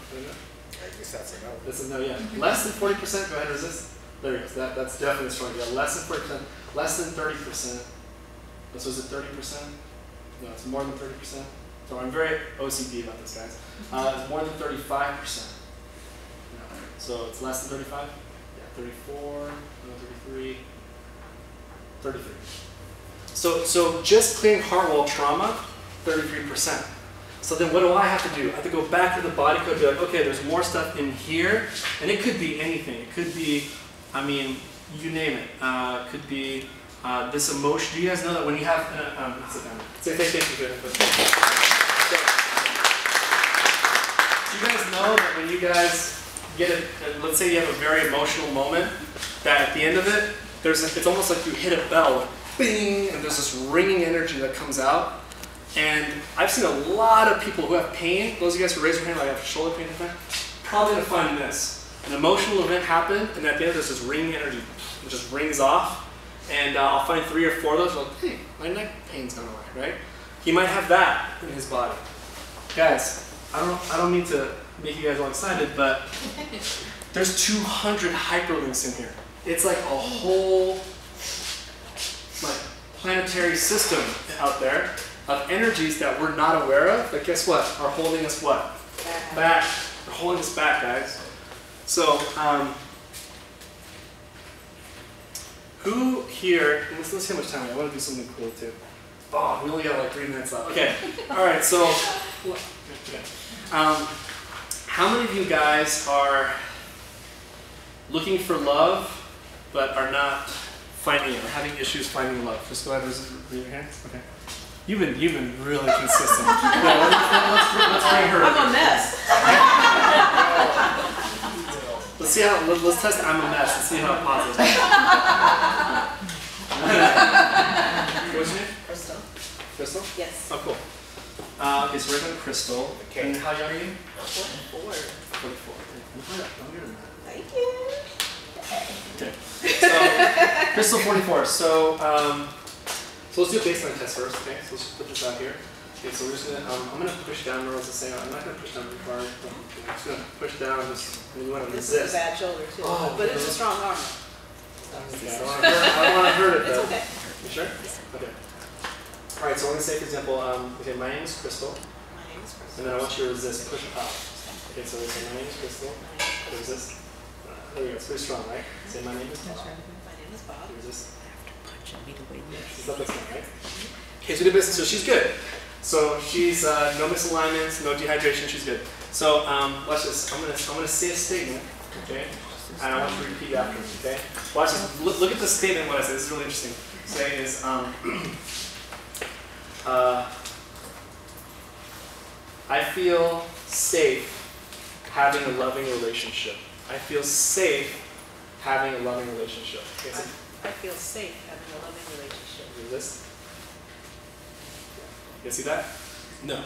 guess that's a no. That's a no, yeah. Less than forty percent? Go ahead, resist. There it is. That, that's definitely strong. Yeah, less than forty percent. Less than thirty percent. This was it thirty percent? No, it's more than thirty percent. So I'm very O C D about this, guys. Uh, it's more than thirty-five percent. No. So it's less than thirty-five? Yeah, thirty-four, no, thirty-three, thirty-three. So, so just clearing heart wall trauma, thirty-three percent. So then what do I have to do? I have to go back to the body code and be like, okay, there's more stuff in here. And it could be anything. It could be, I mean, you name it. Uh, it could be uh, this emotion. Do you guys know that when you have, uh, um, let's sit down. Say thank you. Do you guys know that when you guys get it, let's say you have a very emotional moment, that at the end of it, there's a, it's almost like you hit a bell, bing, and there's this ringing energy that comes out. And I've seen a lot of people who have pain. Those of you guys who raise your hand, like I have shoulder pain, probably gonna find this. An emotional event happened, and at the end there's this ringing energy that just rings off. And uh, I'll find three or four of those, like, hey, my neck pain's gone away, right? He might have that in his body. Guys, I don't, I don't mean to make you guys all excited, but there's two hundred hyperlinks in here. It's like a whole like planetary system out there of energies that we're not aware of, but guess what? Are holding us what? Back. Back. They're holding us back, guys. So, um, who here, let's see how much time, I want to do something cool too. Oh, we only got like three minutes left. Okay, all right, so, um, how many of you guys are looking for love, but are not finding it, or having issues finding love? Just go ahead and raise your hand. Okay. You've been, you've been really consistent. Yeah, let's, let's, let's bring her. I'm a mess. Let's see how, let's test I'm a mess and see how it pauses. What's your name? Crystal. Crystal? Yes. Oh, cool. Uh, okay, so we're going to crystal. Okay. And how young are you? forty-four. forty-four. Thank you. Okay. So, crystal forty-four. So, um, so let's do a baseline test first. Okay. So let's just put this out here. Okay. So we're just gonna. Um, I'm gonna push down real as I say. I'm not gonna push down very far. I'm just gonna push down. Just I mean, you want to resist. This is a bad shoulder too. Oh, but it's a strong arm. Yeah, I don't want to hurt it though. It's okay. You sure? Okay. All right. So I'm gonna say, for example, um, okay, my name is Crystal. My name is Crystal. And then I want you to resist. Push up. Okay. So say my name is Crystal. Resist. There we go. It's pretty strong, right? Say my name is Bob. That's right. My name is Bob. Resist. She's not listening, right? Okay, so, so she's good. So she's uh, no misalignments, no dehydration. She's good. So um, watch this. I'm gonna I'm gonna say a statement, okay? And I want you to repeat after me, okay? Watch this. Look, look at the statement. What I say. This is really interesting. Say is um, uh, I feel safe having a loving relationship. I feel safe having a loving relationship. Okay, so I, I feel safe having a loving relationship. Do this. You see that? No.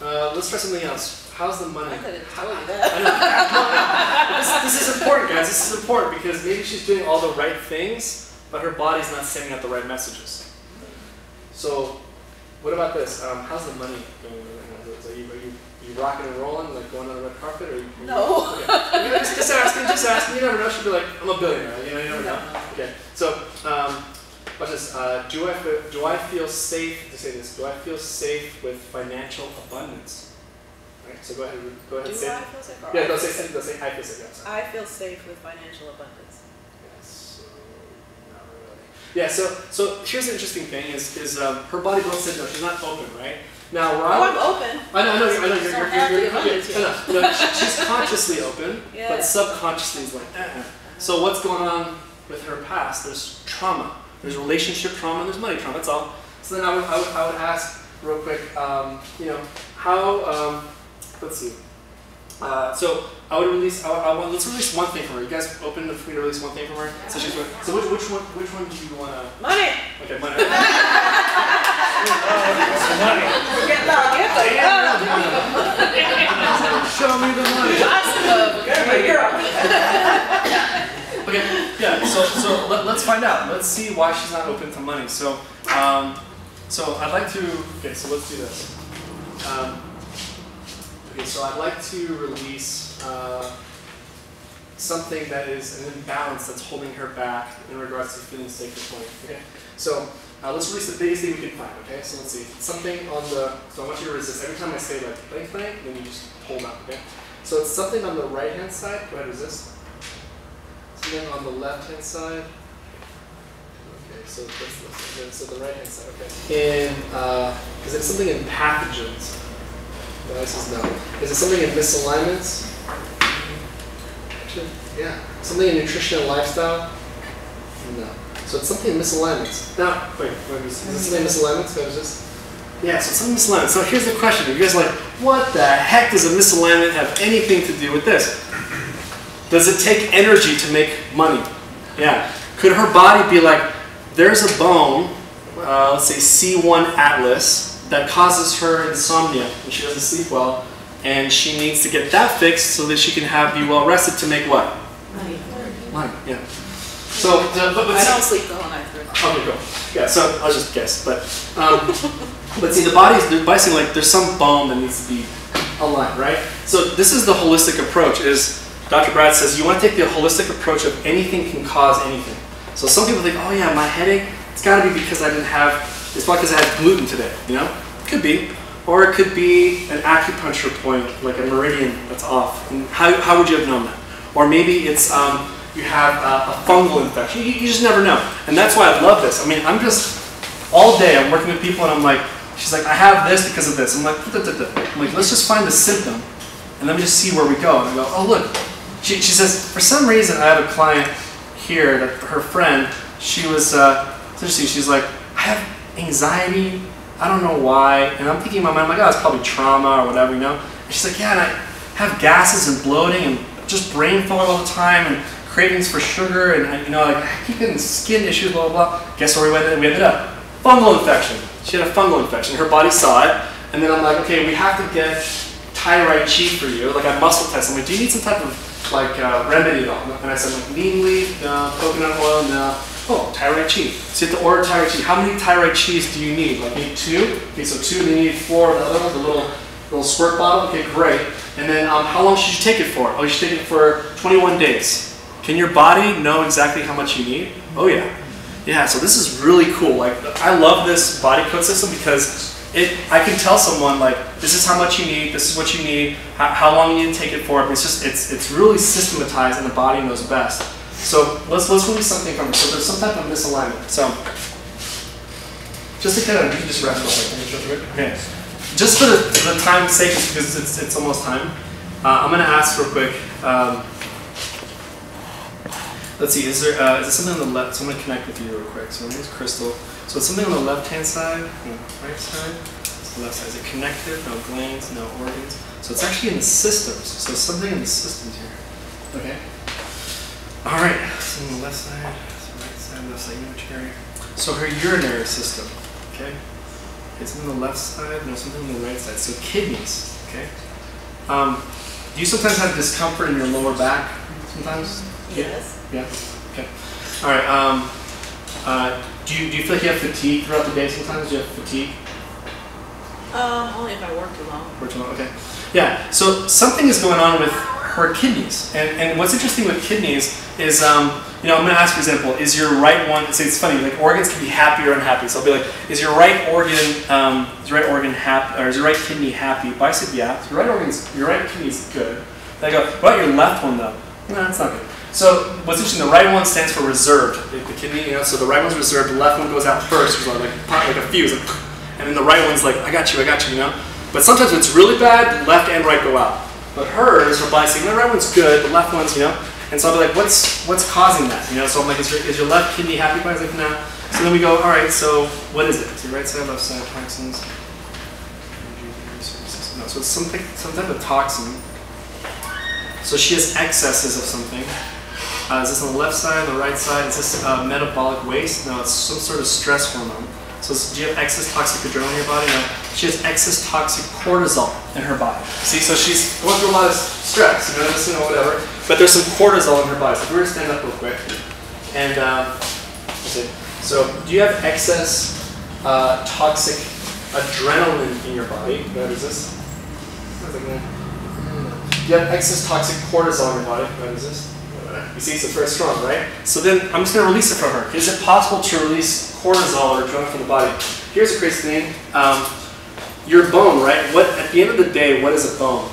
Uh, let's try something else. How's the money? I couldn't tell you that. I know. This, this is important, guys. This is important because maybe she's doing all the right things, but her body's not sending out the right messages. So, what about this? Um, how's the money going right now? Are you, are you You rocking and rolling, like going on the red carpet, or you, no? Okay. You know, just, just asking, just asking. You never know. She'd be like, "I'm a billionaire." You know, you never know. Okay. So, um, watch this. Uh, do I feel, do I feel safe to say this? Do I feel safe with financial abundance? Right. So go ahead. Go ahead. Do say I feel safe? Yeah. Right. Go say. Go say. I feel safe. Yeah, I feel safe with financial abundance. Yes. Yeah, so, not really. Yeah. So, so here's the interesting thing: is is um, her body won't sit down. She's not open, right? Now, Rob, oh, I'm open. I know, I know, I know. You're, you're, you're, you're, you're, you're, no, no, no, she's consciously open, yeah. But subconsciously is like, eh. So what's going on with her past? There's trauma. There's relationship trauma. And there's money trauma. That's all. So then I would, I would, I would ask real quick. Um, you know, how? Um, let's see. Uh, so I would release. I, would, I want. Let's release one thing from her. You guys open for me to release one thing from her. So she's. Going, so which, which one? Which one do you want to? Money. Okay, money. Money. Get love, get love. Show me the money. Okay, yeah. So, so let, let's find out. Let's see why she's not open to money. So, um, so I'd like to. Okay, so let's do this. Um, okay, so I'd like to release uh, something that is an imbalance that's holding her back in regards to feeling safe with money. Okay, so. Uh, let's release the biggest thing we can find, okay? So let's see. Something on the, so I want you to resist. Every time I say like blank blank, then you just hold up, okay? So it's something on the right hand side, go ahead, resist. Something on the left hand side. Okay, so that's this, okay, so the right hand side, okay. And, uh, is it something in pathogens? No, this is no. Is it something in misalignments? Actually, yeah. Something in nutrition and lifestyle? No. So it's something in misalignments. Now, wait, wait, is this something in misalignments? So just, yeah, so it's something in misalignments. So here's the question. If you guys are like, what the heck does a misalignment have anything to do with this? Does it take energy to make money? Yeah. Could her body be like, there's a bone, uh, let's say C one atlas, that causes her insomnia and she doesn't sleep well, and she needs to get that fixed so that she can have be well rested to make what? Money. Money, yeah. So, uh, but, but I don't see, sleep the whole night through. Okay, cool. Yeah, so I'll just guess, but um, but see, the body's the body's like there's some bone that needs to be aligned, right? So this is the holistic approach. Is Doctor Brad says you want to take the holistic approach of anything can cause anything. So some people think, oh yeah, my headache, it's got to be because I didn't have, it's probably because I had gluten today, you know? Could be, or it could be an acupuncture point, like a meridian that's off. And how how would you have known that? Or maybe it's um. You have a, a fungal infection. You, you just never know. And that's why I love this. I mean, I'm just, all day I'm working with people and I'm like, she's like, I have this because of this. I'm like, duh, duh, duh. I'm like, let's just find the symptom and let me just see where we go. And I go, oh, look. She, she says, for some reason, I have a client here, that her friend, she was, uh, it's interesting, she's like, I have anxiety. I don't know why. And I'm thinking in my mind, I'm like, oh, it's probably trauma or whatever, you know? And she's like, yeah, and I have gases and bloating and just brain fog all the time. And cravings for sugar, and you know, like I keep getting skin issues, blah blah blah. Guess where we ended up? Fungal infection. She had a fungal infection. Her body saw it, and And then I'm like, okay, we have to get Thai Chi for you, like a muscle test. I'm like, do you need some type of like uh, remedy at all? And I said, like, neem leaf, uh, coconut oil, and uh, oh, Thai Chi. So you have to order Thai Chi. How many Thai Chis do you need? Like, need two? Okay, so two, then you need four, the other one, the little, little squirt bottle. Okay, great. And then um, how long should you take it for? Oh, you should take it for twenty-one days. Can your body know exactly how much you need? Oh yeah. Yeah, so this is really cool. Like, I love this body code system because it, I can tell someone, like, this is how much you need, this is what you need, how, how long you need to take it for. It's just, it's, it's really systematized and the body knows best. So let's, let's release something from it. So there's some type of misalignment. So, just to kind of, you can just wrap it up. Okay. Just for the, for the time's sake, because it's, it's almost time, uh, I'm gonna ask real quick, um, let's see, is there, uh, is there something on the left? So I'm going to connect with you real quick. So my name's Crystal. So it's something on the left-hand side, no, right side, so the left side. Is it connected? No glands, no organs. So it's actually in the systems. So something in the systems here. Okay. All right. So on the left side, so right side, left side, urinary. So her urinary system, okay? It's on the left side, no, something on the right side. So kidneys, okay? Um, do you sometimes have discomfort in your lower back sometimes? Yes. Yeah. Okay. All right. Um, uh, do you do you feel like you have fatigue throughout the day sometimes? Do you have fatigue? Um, only if I work too long. Work too long. Okay. Yeah. So something is going on with her kidneys, and and what's interesting with kidneys is um you know I'm going to ask for example is your right one see it's funny like organs can be happy or unhappy, so I'll be like, is your right organ um is your right organ happy or is your right kidney happy? But I said yeah, so your right organ's your right kidney's good. Then I go, what about your left one though? No, that's not good. So what's interesting, the right one stands for reserved. The, the kidney, you know, so the right one's reserved, the left one goes out first, which is like, like a fuse, and then the right one's like, I got you, I got you, you know? But sometimes when it's really bad, left and right go out. But hers, her body's saying, the right one's good, the left one's, you know? And so I'll be like, what's what's causing that? You know, so I'm like, is your, is your left kidney happy? I was like, nah. So then we go, all right, so what is it? So right side, left side, toxins. No, so it's some, some type of toxin. So she has excesses of something. Uh, is this on the left side, the right side? Is this uh, metabolic waste? No, it's some sort of stress hormone. So do you have excess toxic adrenaline in your body? No. She has excess toxic cortisol in her body. See, so she's going through a lot of stress, you know, this, you know, whatever. But there's some cortisol in her body. So we're gonna stand up real quick. And uh, so do you have excess uh, toxic adrenaline in your body? What is this? Do you have excess toxic cortisol in your body? What is this? You see, it's the first strong, right? So then I'm just going to release it from her. Is it possible to release cortisol or adrenaline from the body? Here's a crazy thing. Um, your bone, right? What at the end of the day, what is a bone?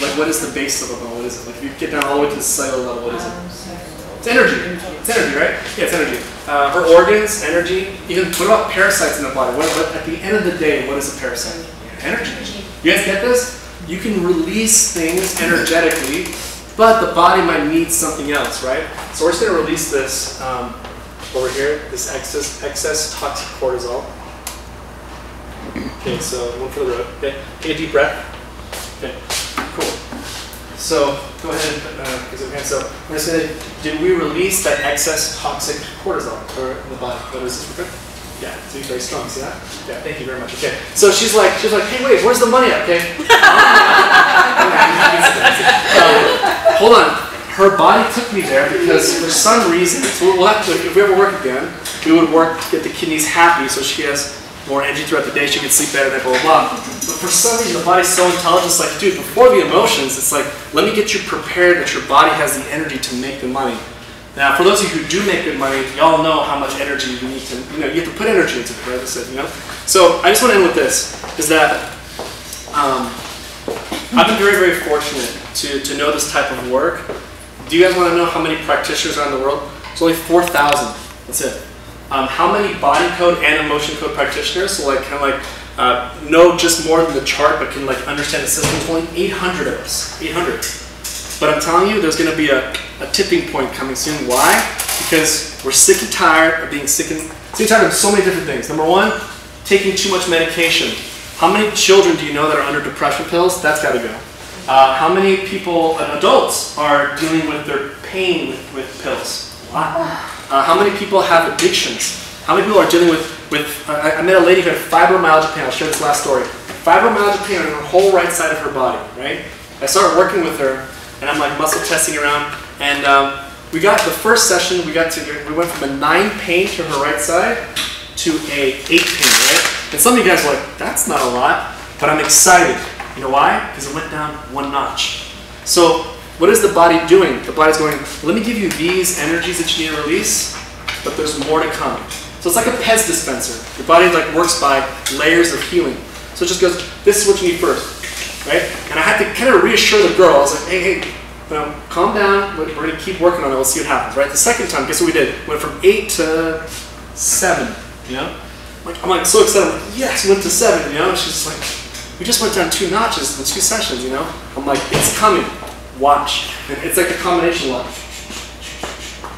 Like, what is the base of a bone? What is it? Like, if you get down all the way to the cellular level, what is it? It's energy. It's energy, right? Yeah, it's energy. Uh, her organs, energy. Even what about parasites in the body? What, what, at the end of the day, what is a parasite? Energy. You guys get this? You can release things energetically. But the body might need something else, right? So we're just going to release this um, over here, this excess, excess toxic cortisol. Okay, so one for the road. Okay, take a deep breath. Okay, cool. So go ahead. Uh, is it okay? So we're just going to, did we release that excess toxic cortisol for the body? What is this? Yeah, it's very strong. See that? Yeah, thank you very much. Okay, so she's like, she's like, hey, wait, where's the money at? Okay. um, Hold on, her body took me there because for some reason, so we'll have to, if we ever work again, we would work, get the kidneys happy so she has more energy throughout the day, she can sleep better, blah, blah, blah. But for some reason, the body's so intelligent, it's like, dude, before the emotions, it's like, let me get you prepared that your body has the energy to make the money. Now, for those of you who do make good money, y'all know how much energy you need to, you know, you have to put energy into it, right? That's it, you know? So I just want to end with this, is that, um, I've been very, very fortunate to, to know this type of work. Do you guys want to know how many practitioners are in the world? It's only four thousand. That's it. Um, how many body code and emotion code practitioners? So like, kind of like, uh, know just more than the chart, but can like understand the system. It's only eight hundred of us. eight hundred. But I'm telling you, there's going to be a, a tipping point coming soon. Why? Because we're sick and tired of being sick and, sick and tired of so many different things. Number one, taking too much medication. How many children do you know that are under depression pills? That's got to go. Uh, how many people, uh, adults, are dealing with their pain with, with pills? Wow. Uh, how many people have addictions? How many people are dealing with with, I, I met a lady who had fibromyalgia pain. I'll share this last story. Fibromyalgia pain on her whole right side of her body, right? I started working with her, and I'm like muscle testing around, and um, we got the first session, we got to, we went from a nine pain to her right side to a eight pain, right? And some of you guys were like, that's not a lot, but I'm excited. You know why? Because it went down one notch. So what is the body doing? The body's going, let me give you these energies that you need to release, but there's more to come. So it's like a Pez dispenser. Your body like works by layers of healing. So it just goes, this is what you need first, right? And I had to kind of reassure the girl. I was like, hey, hey, you know, calm down. We're going to keep working on it. We'll see what happens, right? The second time, guess what we did? Went from eight to seven, you know? I'm like, I'm like so excited. I'm like, yes, we went to seven, you know? And she's just like, we just went down two notches in two sessions, you know? I'm like, it's coming. Watch. It's like a combination lock.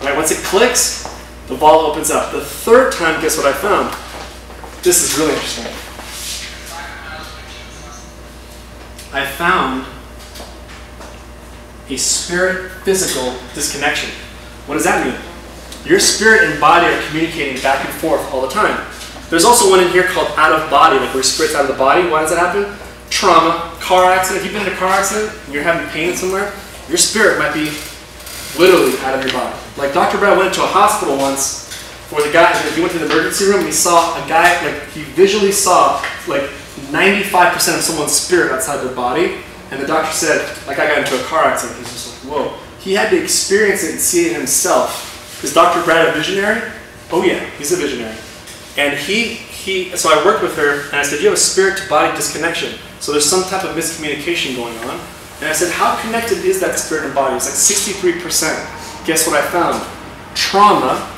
Right, once it clicks, the ball opens up. The third time, guess what I found? This is really interesting. I found a spirit-physical disconnection. What does that mean? Your spirit and body are communicating back and forth all the time. There's also one in here called out of body, like where spirit's out of the body. Why does that happen? Trauma, car accident. If you've been in a car accident and you're having pain somewhere, your spirit might be literally out of your body. Like Doctor Brad went to a hospital once where the guy, he went to the emergency room and he saw a guy, like he visually saw like ninety-five percent of someone's spirit outside their body, and the doctor said, like, I got into a car accident. He's just like, whoa. He had to experience it and see it himself. Is Doctor Brad a visionary? Oh yeah, he's a visionary. And he, he, so I worked with her, and I said, you have a spirit-to-body disconnection. So there's some type of miscommunication going on. And I said, how connected is that spirit and body? It's like sixty-three percent. Guess what I found? Trauma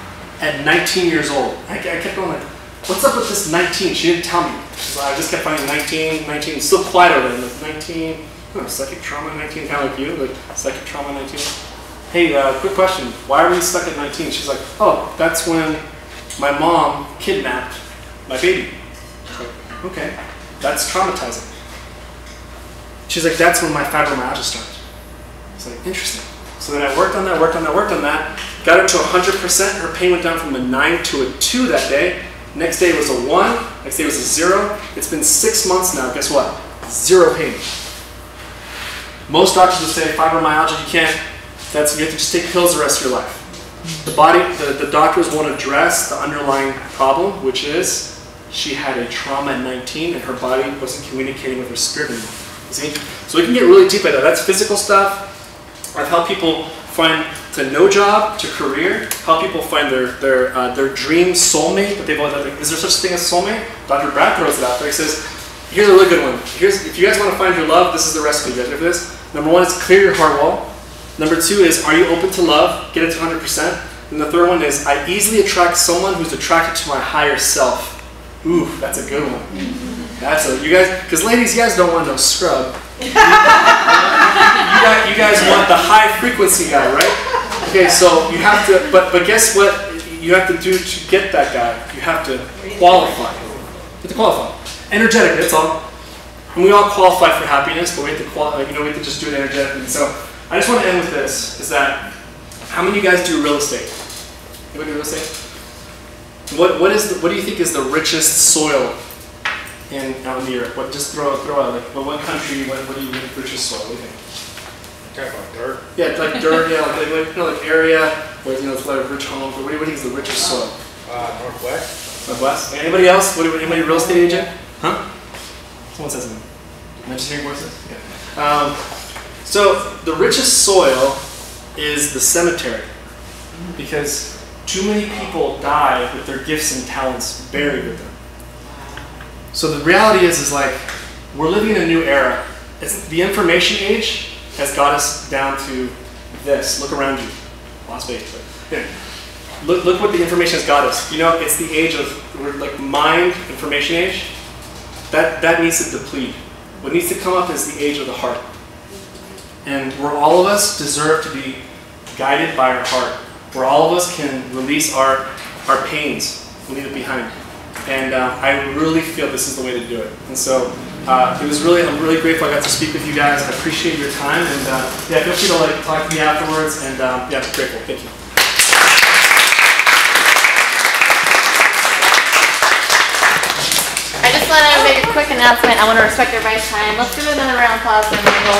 at nineteen years old. I, I kept going like, what's up with this nineteen? She didn't tell me. She's like, I just kept finding nineteen, nineteen, still quiet over there. Like nineteen, huh, psychic trauma nineteen, kind of like you, like psychic trauma nineteen. Hey, uh, quick question. Why are we stuck at nineteen? She's like, oh, that's when my mom kidnapped my baby. Like, okay, that's traumatizing. She's like, that's when my fibromyalgia started. It's like, interesting. So then I worked on that, worked on that, worked on that, got her to one hundred percent. Her pain went down from a nine to a two that day. Next day was a one, next day was a zero. It's been six months now, guess what? Zero pain. Most doctors would say fibromyalgia, you can't, that's, you have to just take pills the rest of your life. The body, the, the doctors won't address the underlying problem, which is she had a trauma at nineteen and her body wasn't communicating with her spirit anymore. See? So we can get really deep at that. That's physical stuff. I've helped people find to no job, to career, help people find their their uh, their dream soulmate. But they've always had, like, is there such a thing as soulmate? Doctor Brad throws it out there. He says, here's a really good one. Here's, if you guys want to find your love, this is the recipe. You guys ready for this? Number one is clear your heart wall. Number two is, are you open to love? Get it to one hundred percent. And the third one is, I easily attract someone who's attracted to my higher self. Ooh, that's a good one. That's it, you guys, because ladies, you guys don't want no scrub. You, you, guys, you guys want the high frequency guy, right? Okay, so you have to, but but guess what you have to do to get that guy? You have to qualify. You have to qualify. Energetic, that's all. And we all qualify for happiness, but we have to qualify, you know, we have to just do it energetically. So I just want to end with this, is that, how many of you guys do real estate? Anybody do real estate? What, what, is the, what do you think is the richest soil in, out in Europe? What, just throw throw out, like, well, what country, what, what do you mean richest soil? What do you think? Kind of like dirt. Yeah, like dirt, yeah, like, like, you know, like area where, you know, it's like rich homes, but what do you think is the richest soil? Uh, Northwest. Northwest? Anybody else? What, anybody real estate agent? Huh? Someone says something. Am I just hearing voices? Yeah. Um, so, the richest soil is the cemetery, because too many people die with their gifts and talents buried with them. So the reality is, is like, we're living in a new era. It's, the information age has got us down to this. Look around you. Las Vegas. But yeah. Look, look what the information has got us. You know, it's the age of, we're like, mind information age. That, that needs to deplete. What needs to come up is the age of the heart. And where all of us deserve to be guided by our heart. Where all of us can release our, our pains. We leave it behind. And uh, I really feel this is the way to do it. And so uh, it was really, I'm really grateful I got to speak with you guys. I appreciate your time. And uh, yeah, feel free to like talk to me afterwards. And uh, yeah, I'm grateful. Thank you. want to make a quick announcement. I want to respect everybody's time. Let's do another round of applause for Emmanuel.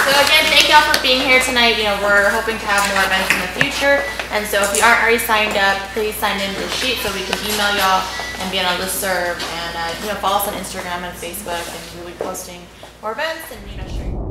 So again, thank y'all for being here tonight. You know, we're hoping to have more events in the future. And so if you aren't already signed up, please sign in to the sheet so we can email y'all and be on our listserv. And uh, you know, follow us on Instagram and Facebook, and we'll be posting more events and you know sharing.